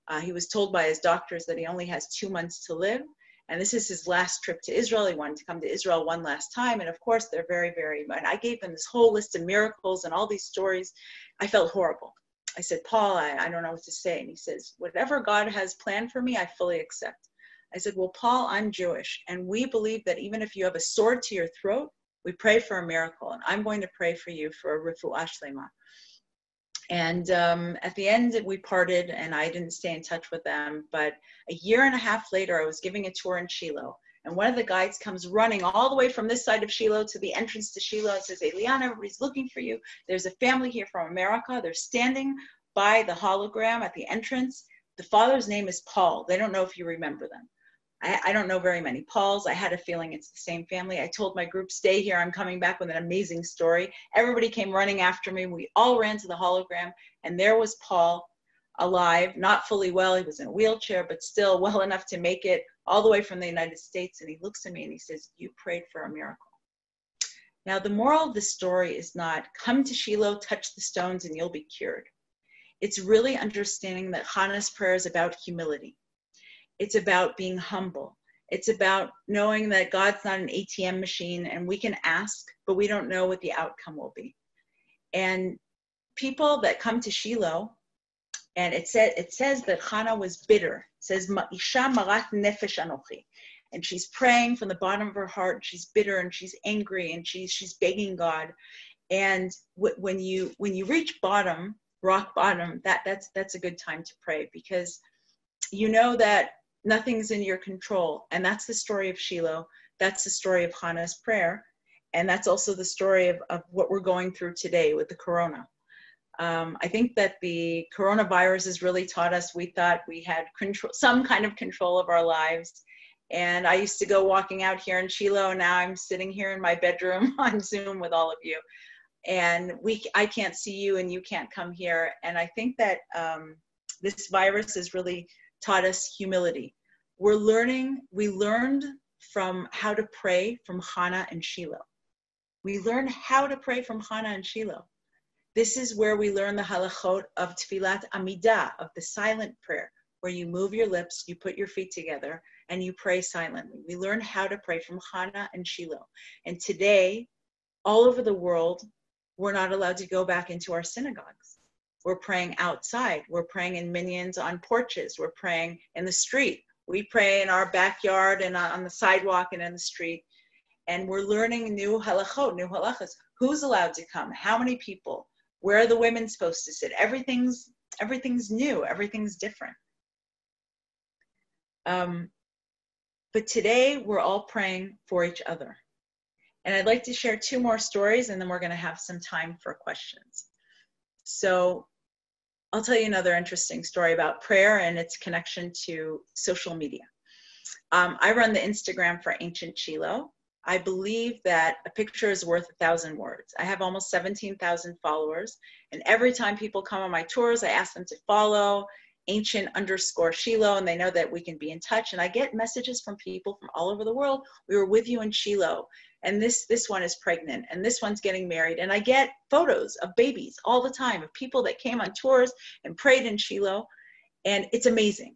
Uh, he was told by his doctors that he only has two months to live. And this is his last trip to Israel. He wanted to come to Israel one last time. And of course, they're very, very, and I gave them this whole list of miracles and all these stories. I felt horrible. I said, Paul, I, I don't know what to say. And he says, whatever God has planned for me, I fully accept. I said, well, Paul, I'm Jewish, and we believe that even if you have a sword to your throat, we pray for a miracle, and I'm going to pray for you for a refuah shlemah. And um, at the end, we parted, and I didn't stay in touch with them, but a year and a half later, I was giving a tour in Shiloh, and one of the guides comes running all the way from this side of Shiloh to the entrance to Shiloh and says, Eliana, everybody's looking for you. There's a family here from America. They're standing by the hologram at the entrance. The father's name is Paul. They don't know if you remember them. I, I don't know very many Pauls. I had a feeling it's the same family. I told my group, stay here. I'm coming back with an amazing story. Everybody came running after me. We all ran to the hologram, and there was Paul alive, not fully well. He was in a wheelchair, but still well enough to make it all the way from the United States. And he looks at me and he says, you prayed for a miracle. Now, the moral of the story is not come to Shiloh, touch the stones, and you'll be cured. It's really understanding that Hannah's prayer is about humility. It's about being humble. It's about knowing that God's not an A T M machine and we can ask, but we don't know what the outcome will be. And people that come to Shiloh, and it, said, it says that Hannah was bitter. It says, Ma'isha marat nefesh anochi. And she's praying from the bottom of her heart. She's bitter and she's angry and she's, she's begging God. And w- when you when you reach bottom, rock bottom, that, that's, that's a good time to pray, because you know that nothing's in your control. And that's the story of Shiloh. That's the story of Hannah's prayer. And that's also the story of, of what we're going through today with the corona. Um, I think that the coronavirus has really taught us, we thought we had control, some kind of control of our lives. And I used to go walking out here in Shiloh. Now I'm sitting here in my bedroom on Zoom with all of you. And we, I can't see you and you can't come here. And I think that um, this virus has really taught us humility. We're learning, we learned from how to pray from Hannah and Shiloh. We learned how to pray from Hannah and Shiloh. This is where we learn the halachot of tfilat amidah, of the silent prayer, where you move your lips, you put your feet together, and you pray silently. We learn how to pray from Hannah and Shiloh. And today, all over the world, we're not allowed to go back into our synagogues. We're praying outside. We're praying in minions on porches. We're praying in the street. We pray in our backyard and on the sidewalk and in the street. And we're learning new halachot, new halachas. Who's allowed to come? How many people? Where are the women supposed to sit? Everything's, everything's new. Everything's different. Um, but today we're all praying for each other. And I'd like to share two more stories, and then we're going to have some time for questions. So I'll tell you another interesting story about prayer and its connection to social media. Um, I run the Instagram for Ancient Shiloh. I believe that a picture is worth a thousand words. I have almost seventeen thousand followers. And every time people come on my tours, I ask them to follow ancient underscore Shiloh, and they know that we can be in touch. And I get messages from people from all over the world. We were with you in Shiloh. And this, this one is pregnant, and this one's getting married. And I get photos of babies all the time of people that came on tours and prayed in Shiloh. And it's amazing.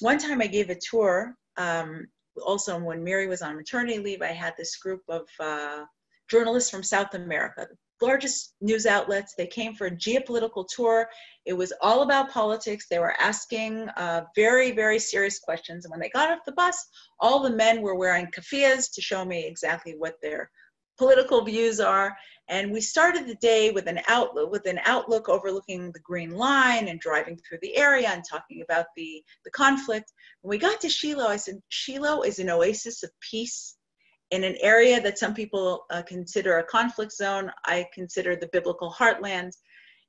One time I gave a tour, um, also when Miri was on maternity leave, I had this group of uh, journalists from South America, the largest news outlets. They came for a geopolitical tour. It was all about politics. They were asking uh, very, very serious questions. And when they got off the bus, all the men were wearing keffiyas to show me exactly what their political views are. And we started the day with an outlook, with an outlook overlooking the Green Line and driving through the area and talking about the, the conflict. When we got to Shiloh, I said, Shiloh is an oasis of peace in an area that some people uh, consider a conflict zone. I consider the biblical heartland.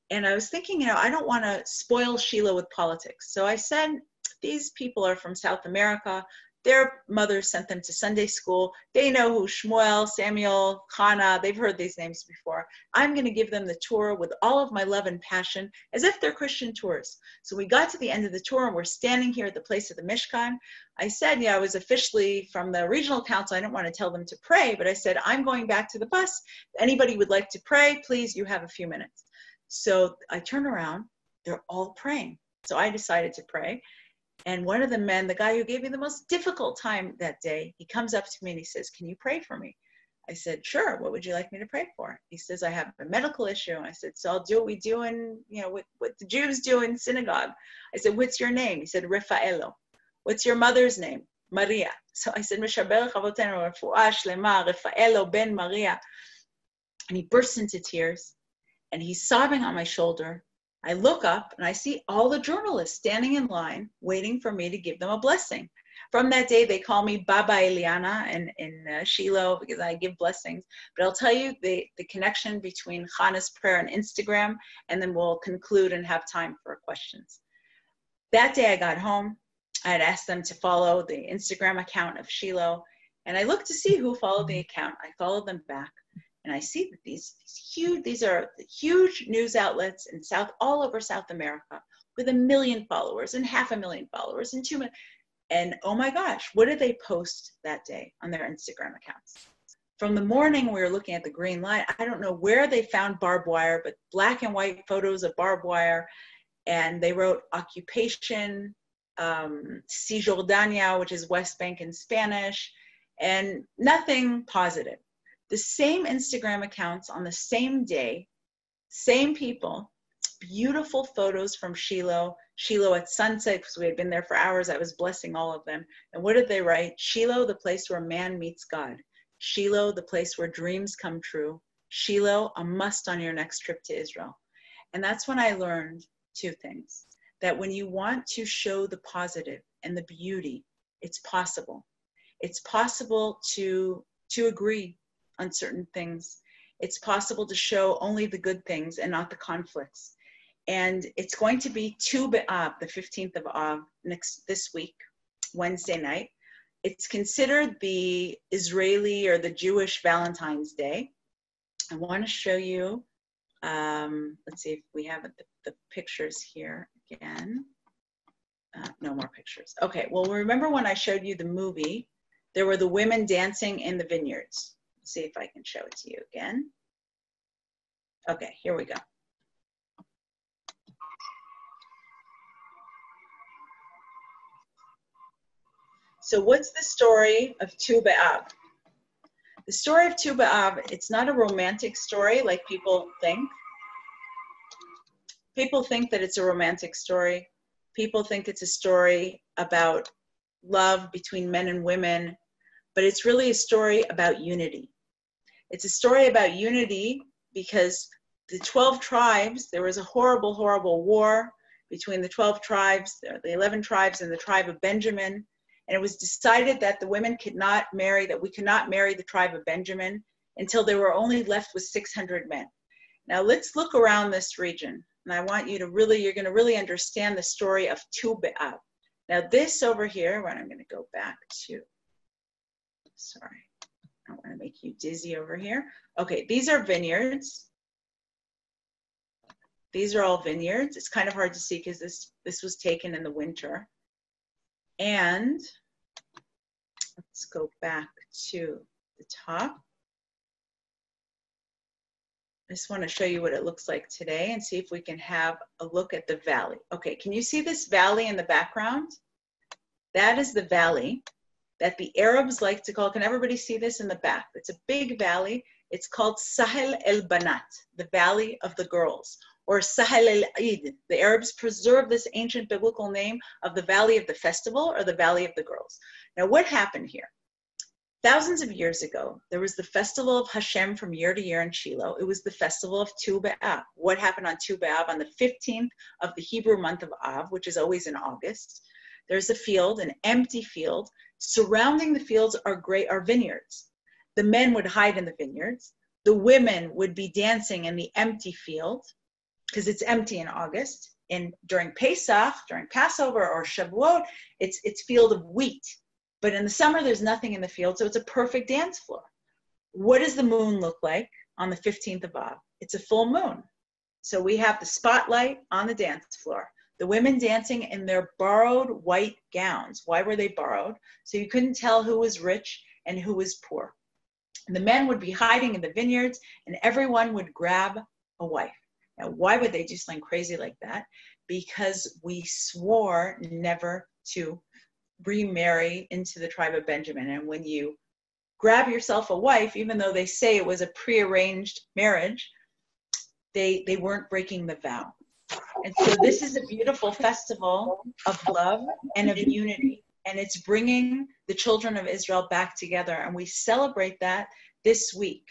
And I was thinking, you know, I don't want to spoil Shiloh with politics. So I said, these people are from South America. Their mothers sent them to Sunday school. They know who Shmuel, Samuel, Hannah, they've heard these names before. I'm going to give them the tour with all of my love and passion, as if they're Christian tours. So we got to the end of the tour, and we're standing here at the place of the Mishkan. I said, yeah, I was officially from the regional council. I didn't want to tell them to pray, but I said, I'm going back to the bus. If anybody would like to pray, please, you have a few minutes. So I turn around. They're all praying. So I decided to pray. And one of the men, the guy who gave me the most difficult time that day, he comes up to me and he says, can you pray for me? I said, sure. What would you like me to pray for? He says, I have a medical issue. I said, so I'll do what we do in, you know, what, what the Jews do in synagogue. I said, what's your name? He said, Refaelo. What's your mother's name? Maria. So I said, Mishaber Chavotenu refuah shlemah, Refaelo ben Maria. And he bursts into tears and he's sobbing on my shoulder. I look up and I see all the journalists standing in line waiting for me to give them a blessing. From that day, they call me Baba Eliana in, in uh, Shiloh, because I give blessings. But I'll tell you the, the connection between Hannah's prayer and Instagram, and then we'll conclude and have time for questions. That day I got home. I had asked them to follow the Instagram account of Shiloh, and I looked to see who followed the account. I followed them back. And I see that these, these huge, these are huge news outlets in South, all over South America, with a million followers and half a million followers and two million. And oh my gosh, what did they post that day on their Instagram accounts? From the morning, we were looking at the green line. I don't know where they found barbed wire, but black and white photos of barbed wire. And they wrote occupation, um, Cisjordania, which is West Bank in Spanish, and nothing positive. The same Instagram accounts on the same day, same people, beautiful photos from Shiloh, Shiloh at sunset, because we had been there for hours. I was blessing all of them. And what did they write? Shiloh, the place where man meets God. Shiloh, the place where dreams come true. Shiloh, a must on your next trip to Israel. And that's when I learned two things. That when you want to show the positive and the beauty, it's possible. It's possible to, to agree on certain things. It's possible to show only the good things and not the conflicts. And it's going to be Tu B'Av, the fifteenth of Av, next, this week, Wednesday night. It's considered the Israeli or the Jewish Valentine's Day. I want to show you, um, let's see if we have the, the pictures here again. Uh, no more pictures. Okay, well, remember when I showed you the movie, there were the women dancing in the vineyards. Let's see if I can show it to you again. Okay, here we go. So what's the story of Tu B'Av? The story of Tu B'Av, it's not a romantic story like people think. People think that it's a romantic story. People think it's a story about love between men and women, but it's really a story about unity. It's a story about unity because the twelve tribes, there was a horrible, horrible war between the twelve tribes, the eleven tribes and the tribe of Benjamin. And it was decided that the women could not marry, that we could not marry the tribe of Benjamin until they were only left with six hundred men. Now let's look around this region. And I want you to really, you're going to really understand the story of Tu B'Av. Now this over here, when I'm going to go back to, sorry, I don't want to make you dizzy over here. Okay, these are vineyards. These are all vineyards. It's kind of hard to see because this, this was taken in the winter. And let's go back to the top. I just want to show you what it looks like today and see if we can have a look at the valley. Okay, can you see this valley in the background? That is the valley that the Arabs like to call, can everybody see this in the back? It's a big valley. It's called Sahel el Banat, the valley of the girls. Or Sahel el-Eid. The Arabs preserve this ancient biblical name of the Valley of the Festival or the Valley of the Girls. Now what happened here? Thousands of years ago, there was the Festival of Hashem from year to year in Shiloh. It was the Festival of Tu B'Av. What happened on Tu B'Av? On the fifteenth of the Hebrew month of Av, which is always in August, there's a field, an empty field. Surrounding the fields are, great, are vineyards. The men would hide in the vineyards. The women would be dancing in the empty field, because it's empty in August, and during Pesach, during Passover or Shavuot, it's, it's field of wheat. But in the summer, there's nothing in the field, so it's a perfect dance floor. What does the moon look like on the fifteenth of Av? It's a full moon. So we have the spotlight on the dance floor, the women dancing in their borrowed white gowns. Why were they borrowed? So you couldn't tell who was rich and who was poor. And the men would be hiding in the vineyards, and everyone would grab a wife. Now, why would they do something crazy like that? Because we swore never to remarry into the tribe of Benjamin. And when you grab yourself a wife, even though they say it was a prearranged marriage, they, they weren't breaking the vow. And so this is a beautiful festival of love and of unity. And it's bringing the children of Israel back together. And we celebrate that this week.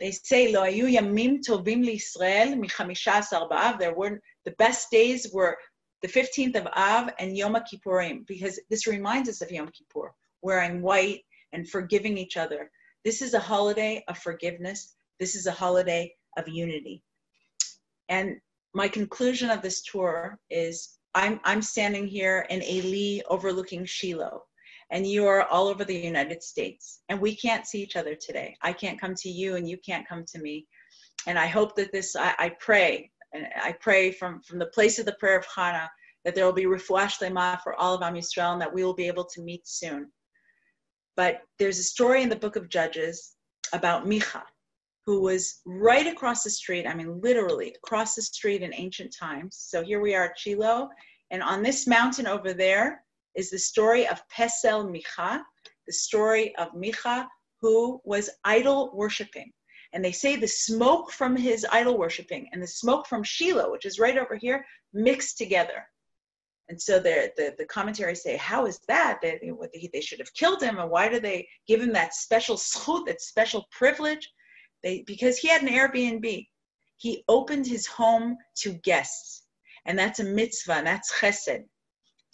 They say, Lo ayu yamim tovim liYisrael mi fifteen b'Av. There were the best days were the fifteenth of Av and Yom Kippurim, because this reminds us of Yom Kippur, wearing white and forgiving each other. This is a holiday of forgiveness. This is a holiday of unity. And my conclusion of this tour is I'm I'm standing here in Eli overlooking Shiloh. And you are all over the United States. And we can't see each other today. I can't come to you and you can't come to me. And I hope that this, I, I pray, and I pray from, from the place of the prayer of Hannah, that there will be refuah shlemah for all of Am Yisrael and that we will be able to meet soon. But there's a story in the Book of Judges about Micha, who was right across the street, I mean, literally across the street in ancient times. So here we are at Shiloh, and on this mountain over there is the story of Pesel Micha, the story of Micha, who was idol worshiping. And they say the smoke from his idol worshiping and the smoke from Shiloh, which is right over here, mixed together. And so the, the, the commentaries say, how is that? They, they, they should have killed him. And why do they give him that special schut, that special privilege? They, because he had an Airbnb. He opened his home to guests. And that's a mitzvah, and that's chesed.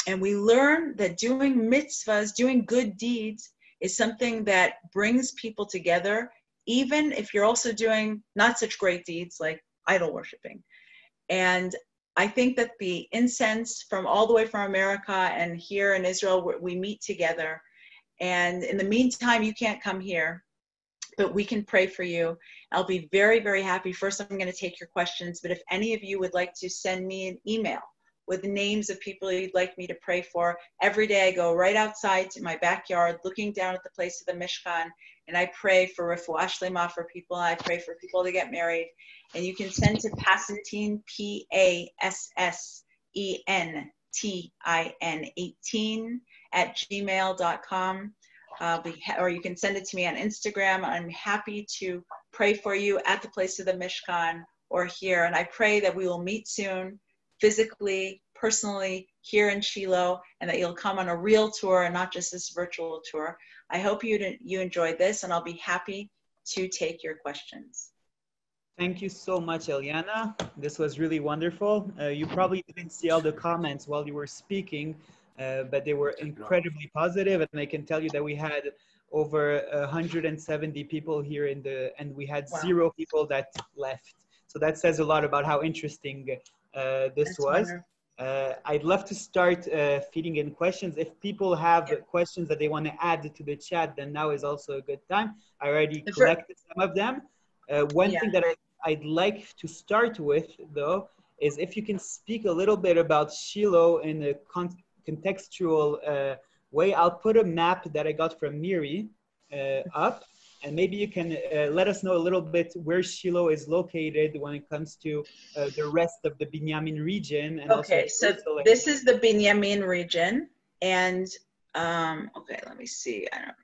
And we learn that doing mitzvahs, doing good deeds, is something that brings people together, even if you're also doing not such great deeds like idol worshiping. And I think that the incense from all the way from America and here in Israel, we meet together. And in the meantime, you can't come here, but we can pray for you. I'll be very, very happy. First, I'm going to take your questions, but if any of you would like to send me an email with names of people you'd like me to pray for, every day I go right outside to my backyard, looking down at the place of the Mishkan, and I pray for refuah shlemah for people. I pray for people to get married. And you can send to Passentin, P A S S E N T I N eighteen at gmail dot com. Uh, or you can send it to me on Instagram. I'm happy to pray for you at the place of the Mishkan or here. And I pray that we will meet soon, physically, personally, here in Shiloh, and that you'll come on a real tour and not just this virtual tour. I hope you, you enjoyed this, and I'll be happy to take your questions. Thank you so much, Eliana. This was really wonderful. Uh, you probably didn't see all the comments while you were speaking, uh, but they were incredibly positive. And I can tell you that we had over one hundred seventy people here in the, and we had wow. zero people that left. So that says a lot about how interesting uh, this That's was. Uh, I'd love to start uh, feeding in questions. If people have yeah. questions that they want to add to the chat, then now is also a good time. I already sure. collected some of them. Uh, one yeah. thing that I, I'd like to start with, though, is if you can speak a little bit about Shiloh in a con contextual uh, way. I'll put a map that I got from Miri uh, up, and maybe you can uh, let us know a little bit where Shiloh is located when it comes to uh, the rest of the Binyamin region. And okay, also so this is the Binyamin region, and um, okay, let me see. I don't.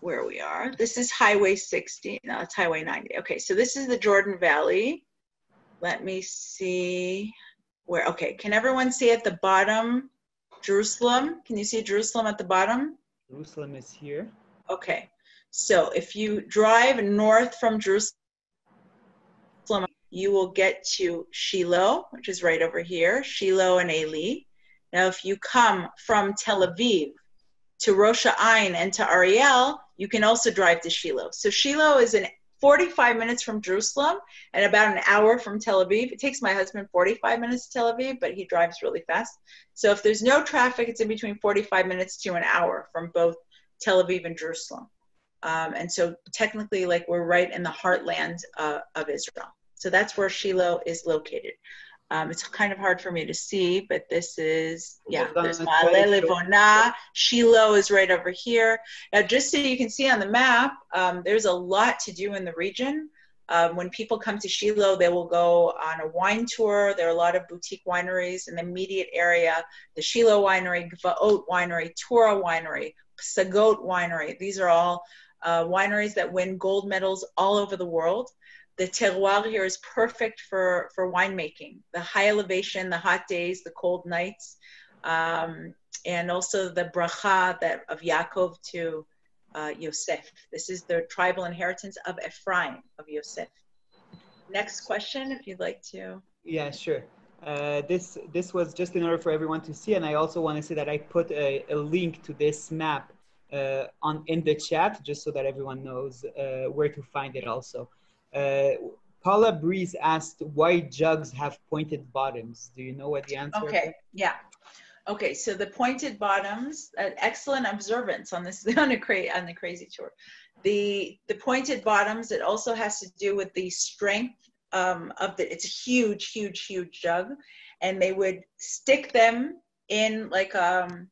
Where we are. This is Highway sixty. No, it's Highway ninety. Okay, so this is the Jordan Valley. Let me see where. Okay, can everyone see at the bottom Jerusalem? Can you see Jerusalem at the bottom? Jerusalem is here. Okay, so if you drive north from Jerusalem, you will get to Shiloh, which is right over here, Shiloh and Eli. Now, if you come from Tel Aviv to Rosh Ha'ayin and to Ariel, you can also drive to Shiloh. So Shiloh is in forty-five minutes from Jerusalem and about an hour from Tel Aviv. It takes my husband forty-five minutes to Tel Aviv, but he drives really fast. So if there's no traffic, it's in between forty-five minutes to an hour from both Tel Aviv and Jerusalem. Um, and so technically, like, we're right in the heartland uh, of Israel. So that's where Shiloh is located. Um, it's kind of hard for me to see, but this is, yeah, there's Ma'ale Levona. Shiloh is right over here. Now, just so you can see on the map, um, there's a lot to do in the region. Um, when people come to Shiloh, they will go on a wine tour. There are a lot of boutique wineries in the immediate area. The Shiloh Winery, Gvaot Winery, Torah Winery, Psagot Winery. These are all uh, wineries that win gold medals all over the world. The terroir here is perfect for, for winemaking. The high elevation, the hot days, the cold nights, um, and also the bracha that, of Yaakov to uh, Yosef. This is the tribal inheritance of Ephraim, of Yosef. Next question, if you'd like to. Yeah, sure. Uh, this, this was just in order for everyone to see, and I also want to say that I put a, a link to this map uh, on, in the chat, just so that everyone knows uh, where to find it also. Uh, Paula Breeze asked, why jugs have pointed bottoms? Do you know what the answer is? Okay, yeah. Okay, so the pointed bottoms, an excellent observance on this, on, a cra on the crazy tour. The, the pointed bottoms, it also has to do with the strength um, of the, it's a huge, huge, huge jug. And they would stick them in like, um,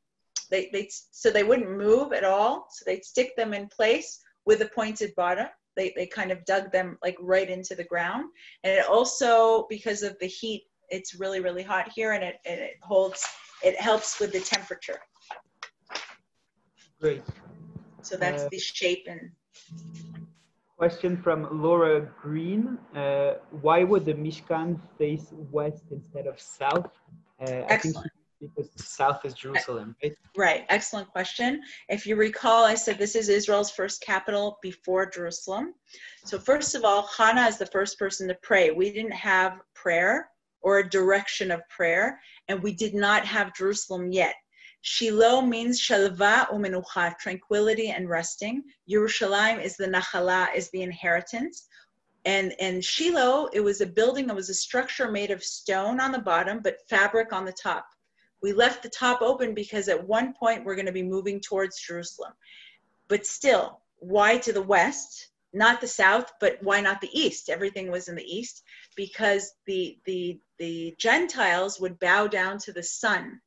they, they, so they wouldn't move at all. So they'd stick them in place with a pointed bottom. they, they kind of dug them like right into the ground. And it also, because of the heat, it's really, really hot here, and it, and it holds, it helps with the temperature. Great. So that's uh, the shape. And question from Laura Green. Uh, why would the Mishkan face west instead of south? Uh, I think because south is Jerusalem, right? Right, excellent question. If you recall, I said this is Israel's first capital before Jerusalem. So first of all, Hannah is the first person to pray. We didn't have prayer or a direction of prayer, and we did not have Jerusalem yet. Shiloh means shalva umenucha, tranquility and resting. Yerushalayim is the nachala, is the inheritance. And, and Shiloh, it was a building, it was a structure made of stone on the bottom, but fabric on the top. We left the top open because at one point we're going to be moving towards Jerusalem. But still, why to the west? Not the south, but why not the east? Everything was in the east because the, the, the Gentiles would bow down to the sun,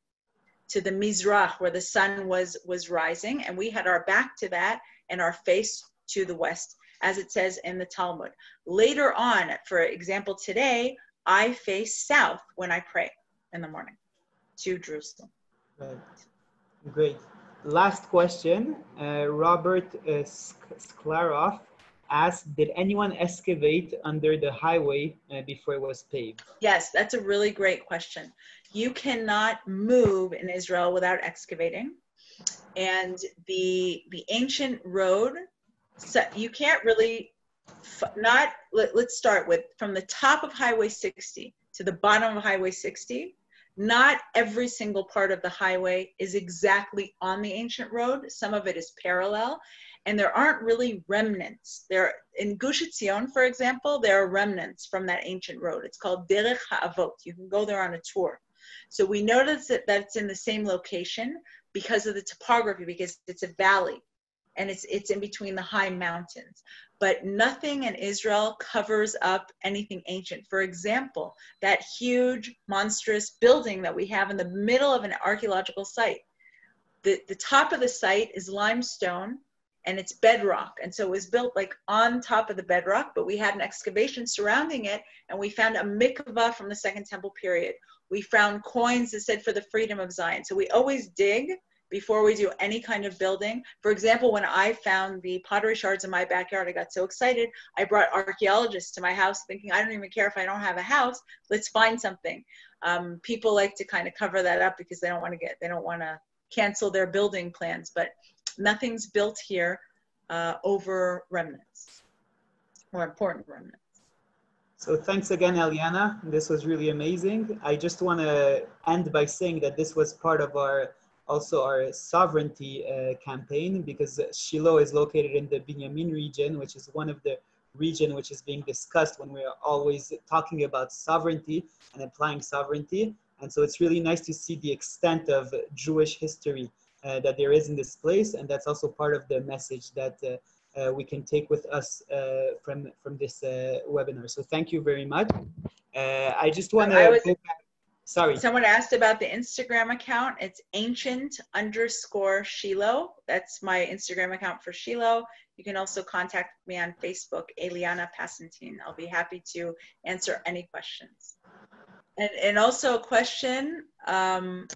to the Mizrach, where the sun was, was rising. And we had our back to that and our face to the west, as it says in the Talmud. Later on, for example, today, I face south when I pray in the morning to Jerusalem. Right. Great. Last question. Uh, Robert uh, Sklarov asked, did anyone excavate under the highway uh, before it was paved? Yes, that's a really great question. You cannot move in Israel without excavating. And the, the ancient road, so you can't really, not, let, let's start with from the top of Highway sixty to the bottom of Highway sixty, not every single part of the highway is exactly on the ancient road. Some of it is parallel, and there aren't really remnants. There, in Gush Etzion, for example, there are remnants from that ancient road. It's called Derech Ha'avot. You can go there on a tour. So we notice that that's in the same location because of the topography, because it's a valley. And it's, it's in between the high mountains. But nothing in Israel covers up anything ancient. For example, that huge, monstrous building that we have in the middle of an archaeological site. The, the top of the site is limestone and it's bedrock. And so it was built like on top of the bedrock, but we had an excavation surrounding it and we found a mikvah from the Second Temple period. We found coins that said for the freedom of Zion. So we always dig before we do any kind of building. For example, when I found the pottery shards in my backyard, I got so excited. I brought archaeologists to my house thinking, I don't even care if I don't have a house, let's find something. Um, people like to kind of cover that up because they don't want to get, they don't want to cancel their building plans, but nothing's built here uh, over remnants or important remnants. So thanks again, Eliana. This was really amazing. I just want to end by saying that this was part of our also our sovereignty uh, campaign, because Shiloh is located in the Binyamin region, which is one of the region which is being discussed when we are always talking about sovereignty and applying sovereignty. And so it's really nice to see the extent of Jewish history uh, that there is in this place. And that's also part of the message that uh, uh, we can take with us uh, from, from this uh, webinar. So thank you very much. Uh, I just want to go back. Sorry. Someone asked about the Instagram account. It's ancient underscore Shiloh. That's my Instagram account for Shiloh. You can also contact me on Facebook, Eliana Passentin. I'll be happy to answer any questions. And, and also a question um,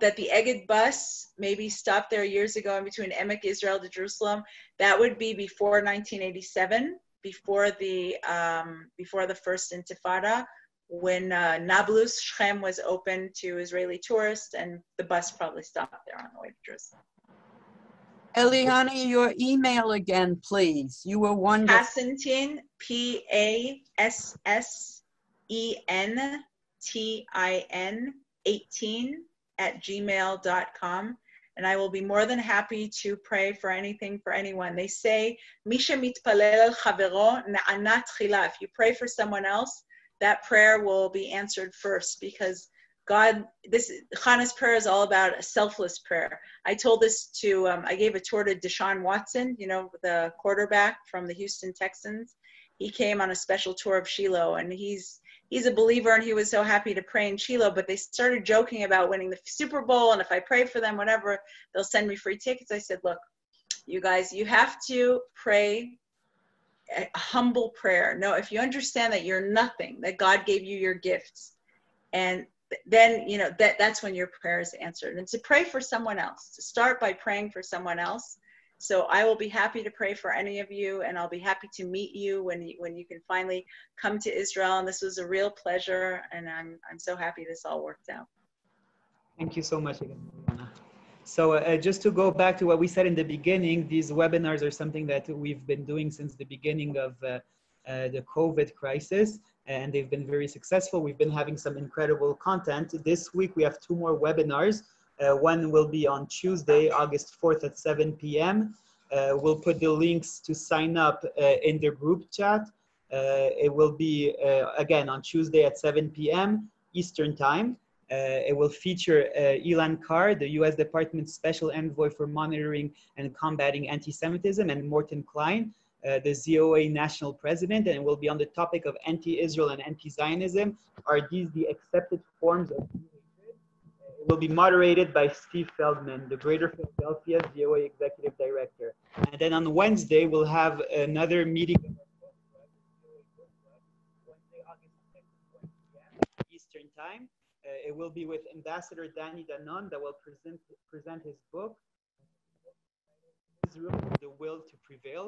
that the Egged bus maybe stopped there years ago in between Emek Israel to Jerusalem. That would be before nineteen eighty-seven, before the, um, before the First Intifada, when uh, Nablus, Shechem was open to Israeli tourists, and the bus probably stopped there on the way to Jerusalem. Eliana, your email again, please. You were wonderful. Passentin, P A S S E N T I N, eighteen at gmail dot com. And I will be more than happy to pray for anything, for anyone. They say, Misha mitpalel al chavero na'ana tchila. If you pray for someone else, that prayer will be answered first, because God, this, Hannah's prayer is all about a selfless prayer. I told this to, um, I gave a tour to Deshaun Watson, you know, the quarterback from the Houston Texans. He came on a special tour of Shiloh, and he's, he's a believer, and he was so happy to pray in Shiloh, but they started joking about winning the Super Bowl, and if I pray for them, whatever, they'll send me free tickets. I said, look, you guys, you have to pray a humble prayer. No, if you understand that you're nothing, that God gave you your gifts, and then, you know, that that's when your prayer is answered. And to pray for someone else, to start by praying for someone else. So I will be happy to pray for any of you, and I'll be happy to meet you when you, when you can finally come to Israel. And this was a real pleasure, and I'm, I'm so happy this all worked out. Thank you so much again, Eliana. So uh, just to go back to what we said in the beginning, these webinars are something that we've been doing since the beginning of uh, uh, the COVID crisis, and they've been very successful. We've been having some incredible content. This week we have two more webinars. Uh, one will be on Tuesday, August fourth at seven p m Uh, we'll put the links to sign up uh, in the group chat. Uh, it will be, uh, again, on Tuesday at seven p m Eastern Time. Uh, it will feature uh, Elan Carr, the U S Department's Special Envoy for Monitoring and Combating Anti-Semitism, and Morton Klein, uh, the Z O A National President, and it will be on the topic of anti-Israel and anti-Zionism. Are these the accepted forms of... will be moderated by Steve Feldman, the Greater Philadelphia Z O A Executive Director. And then on Wednesday, we'll have another meeting Eastern Time. Uh, it will be with Ambassador Danny Danon, that will present, present his book, The Will to Prevail.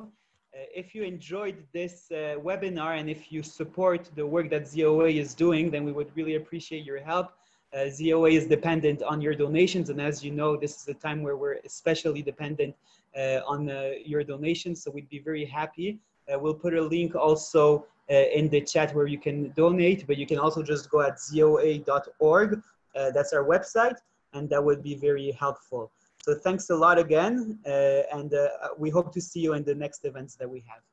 Uh, if you enjoyed this uh, webinar, and if you support the work that Z O A is doing, then we would really appreciate your help. Uh, Z O A is dependent on your donations, and as you know, this is a time where we're especially dependent uh, on uh, your donations, so we'd be very happy. Uh, we'll put a link also uh, in the chat where you can donate, but you can also just go at Z O A dot org. Uh, that's our website, and that would be very helpful. So thanks a lot again, uh, and uh, we hope to see you in the next events that we have.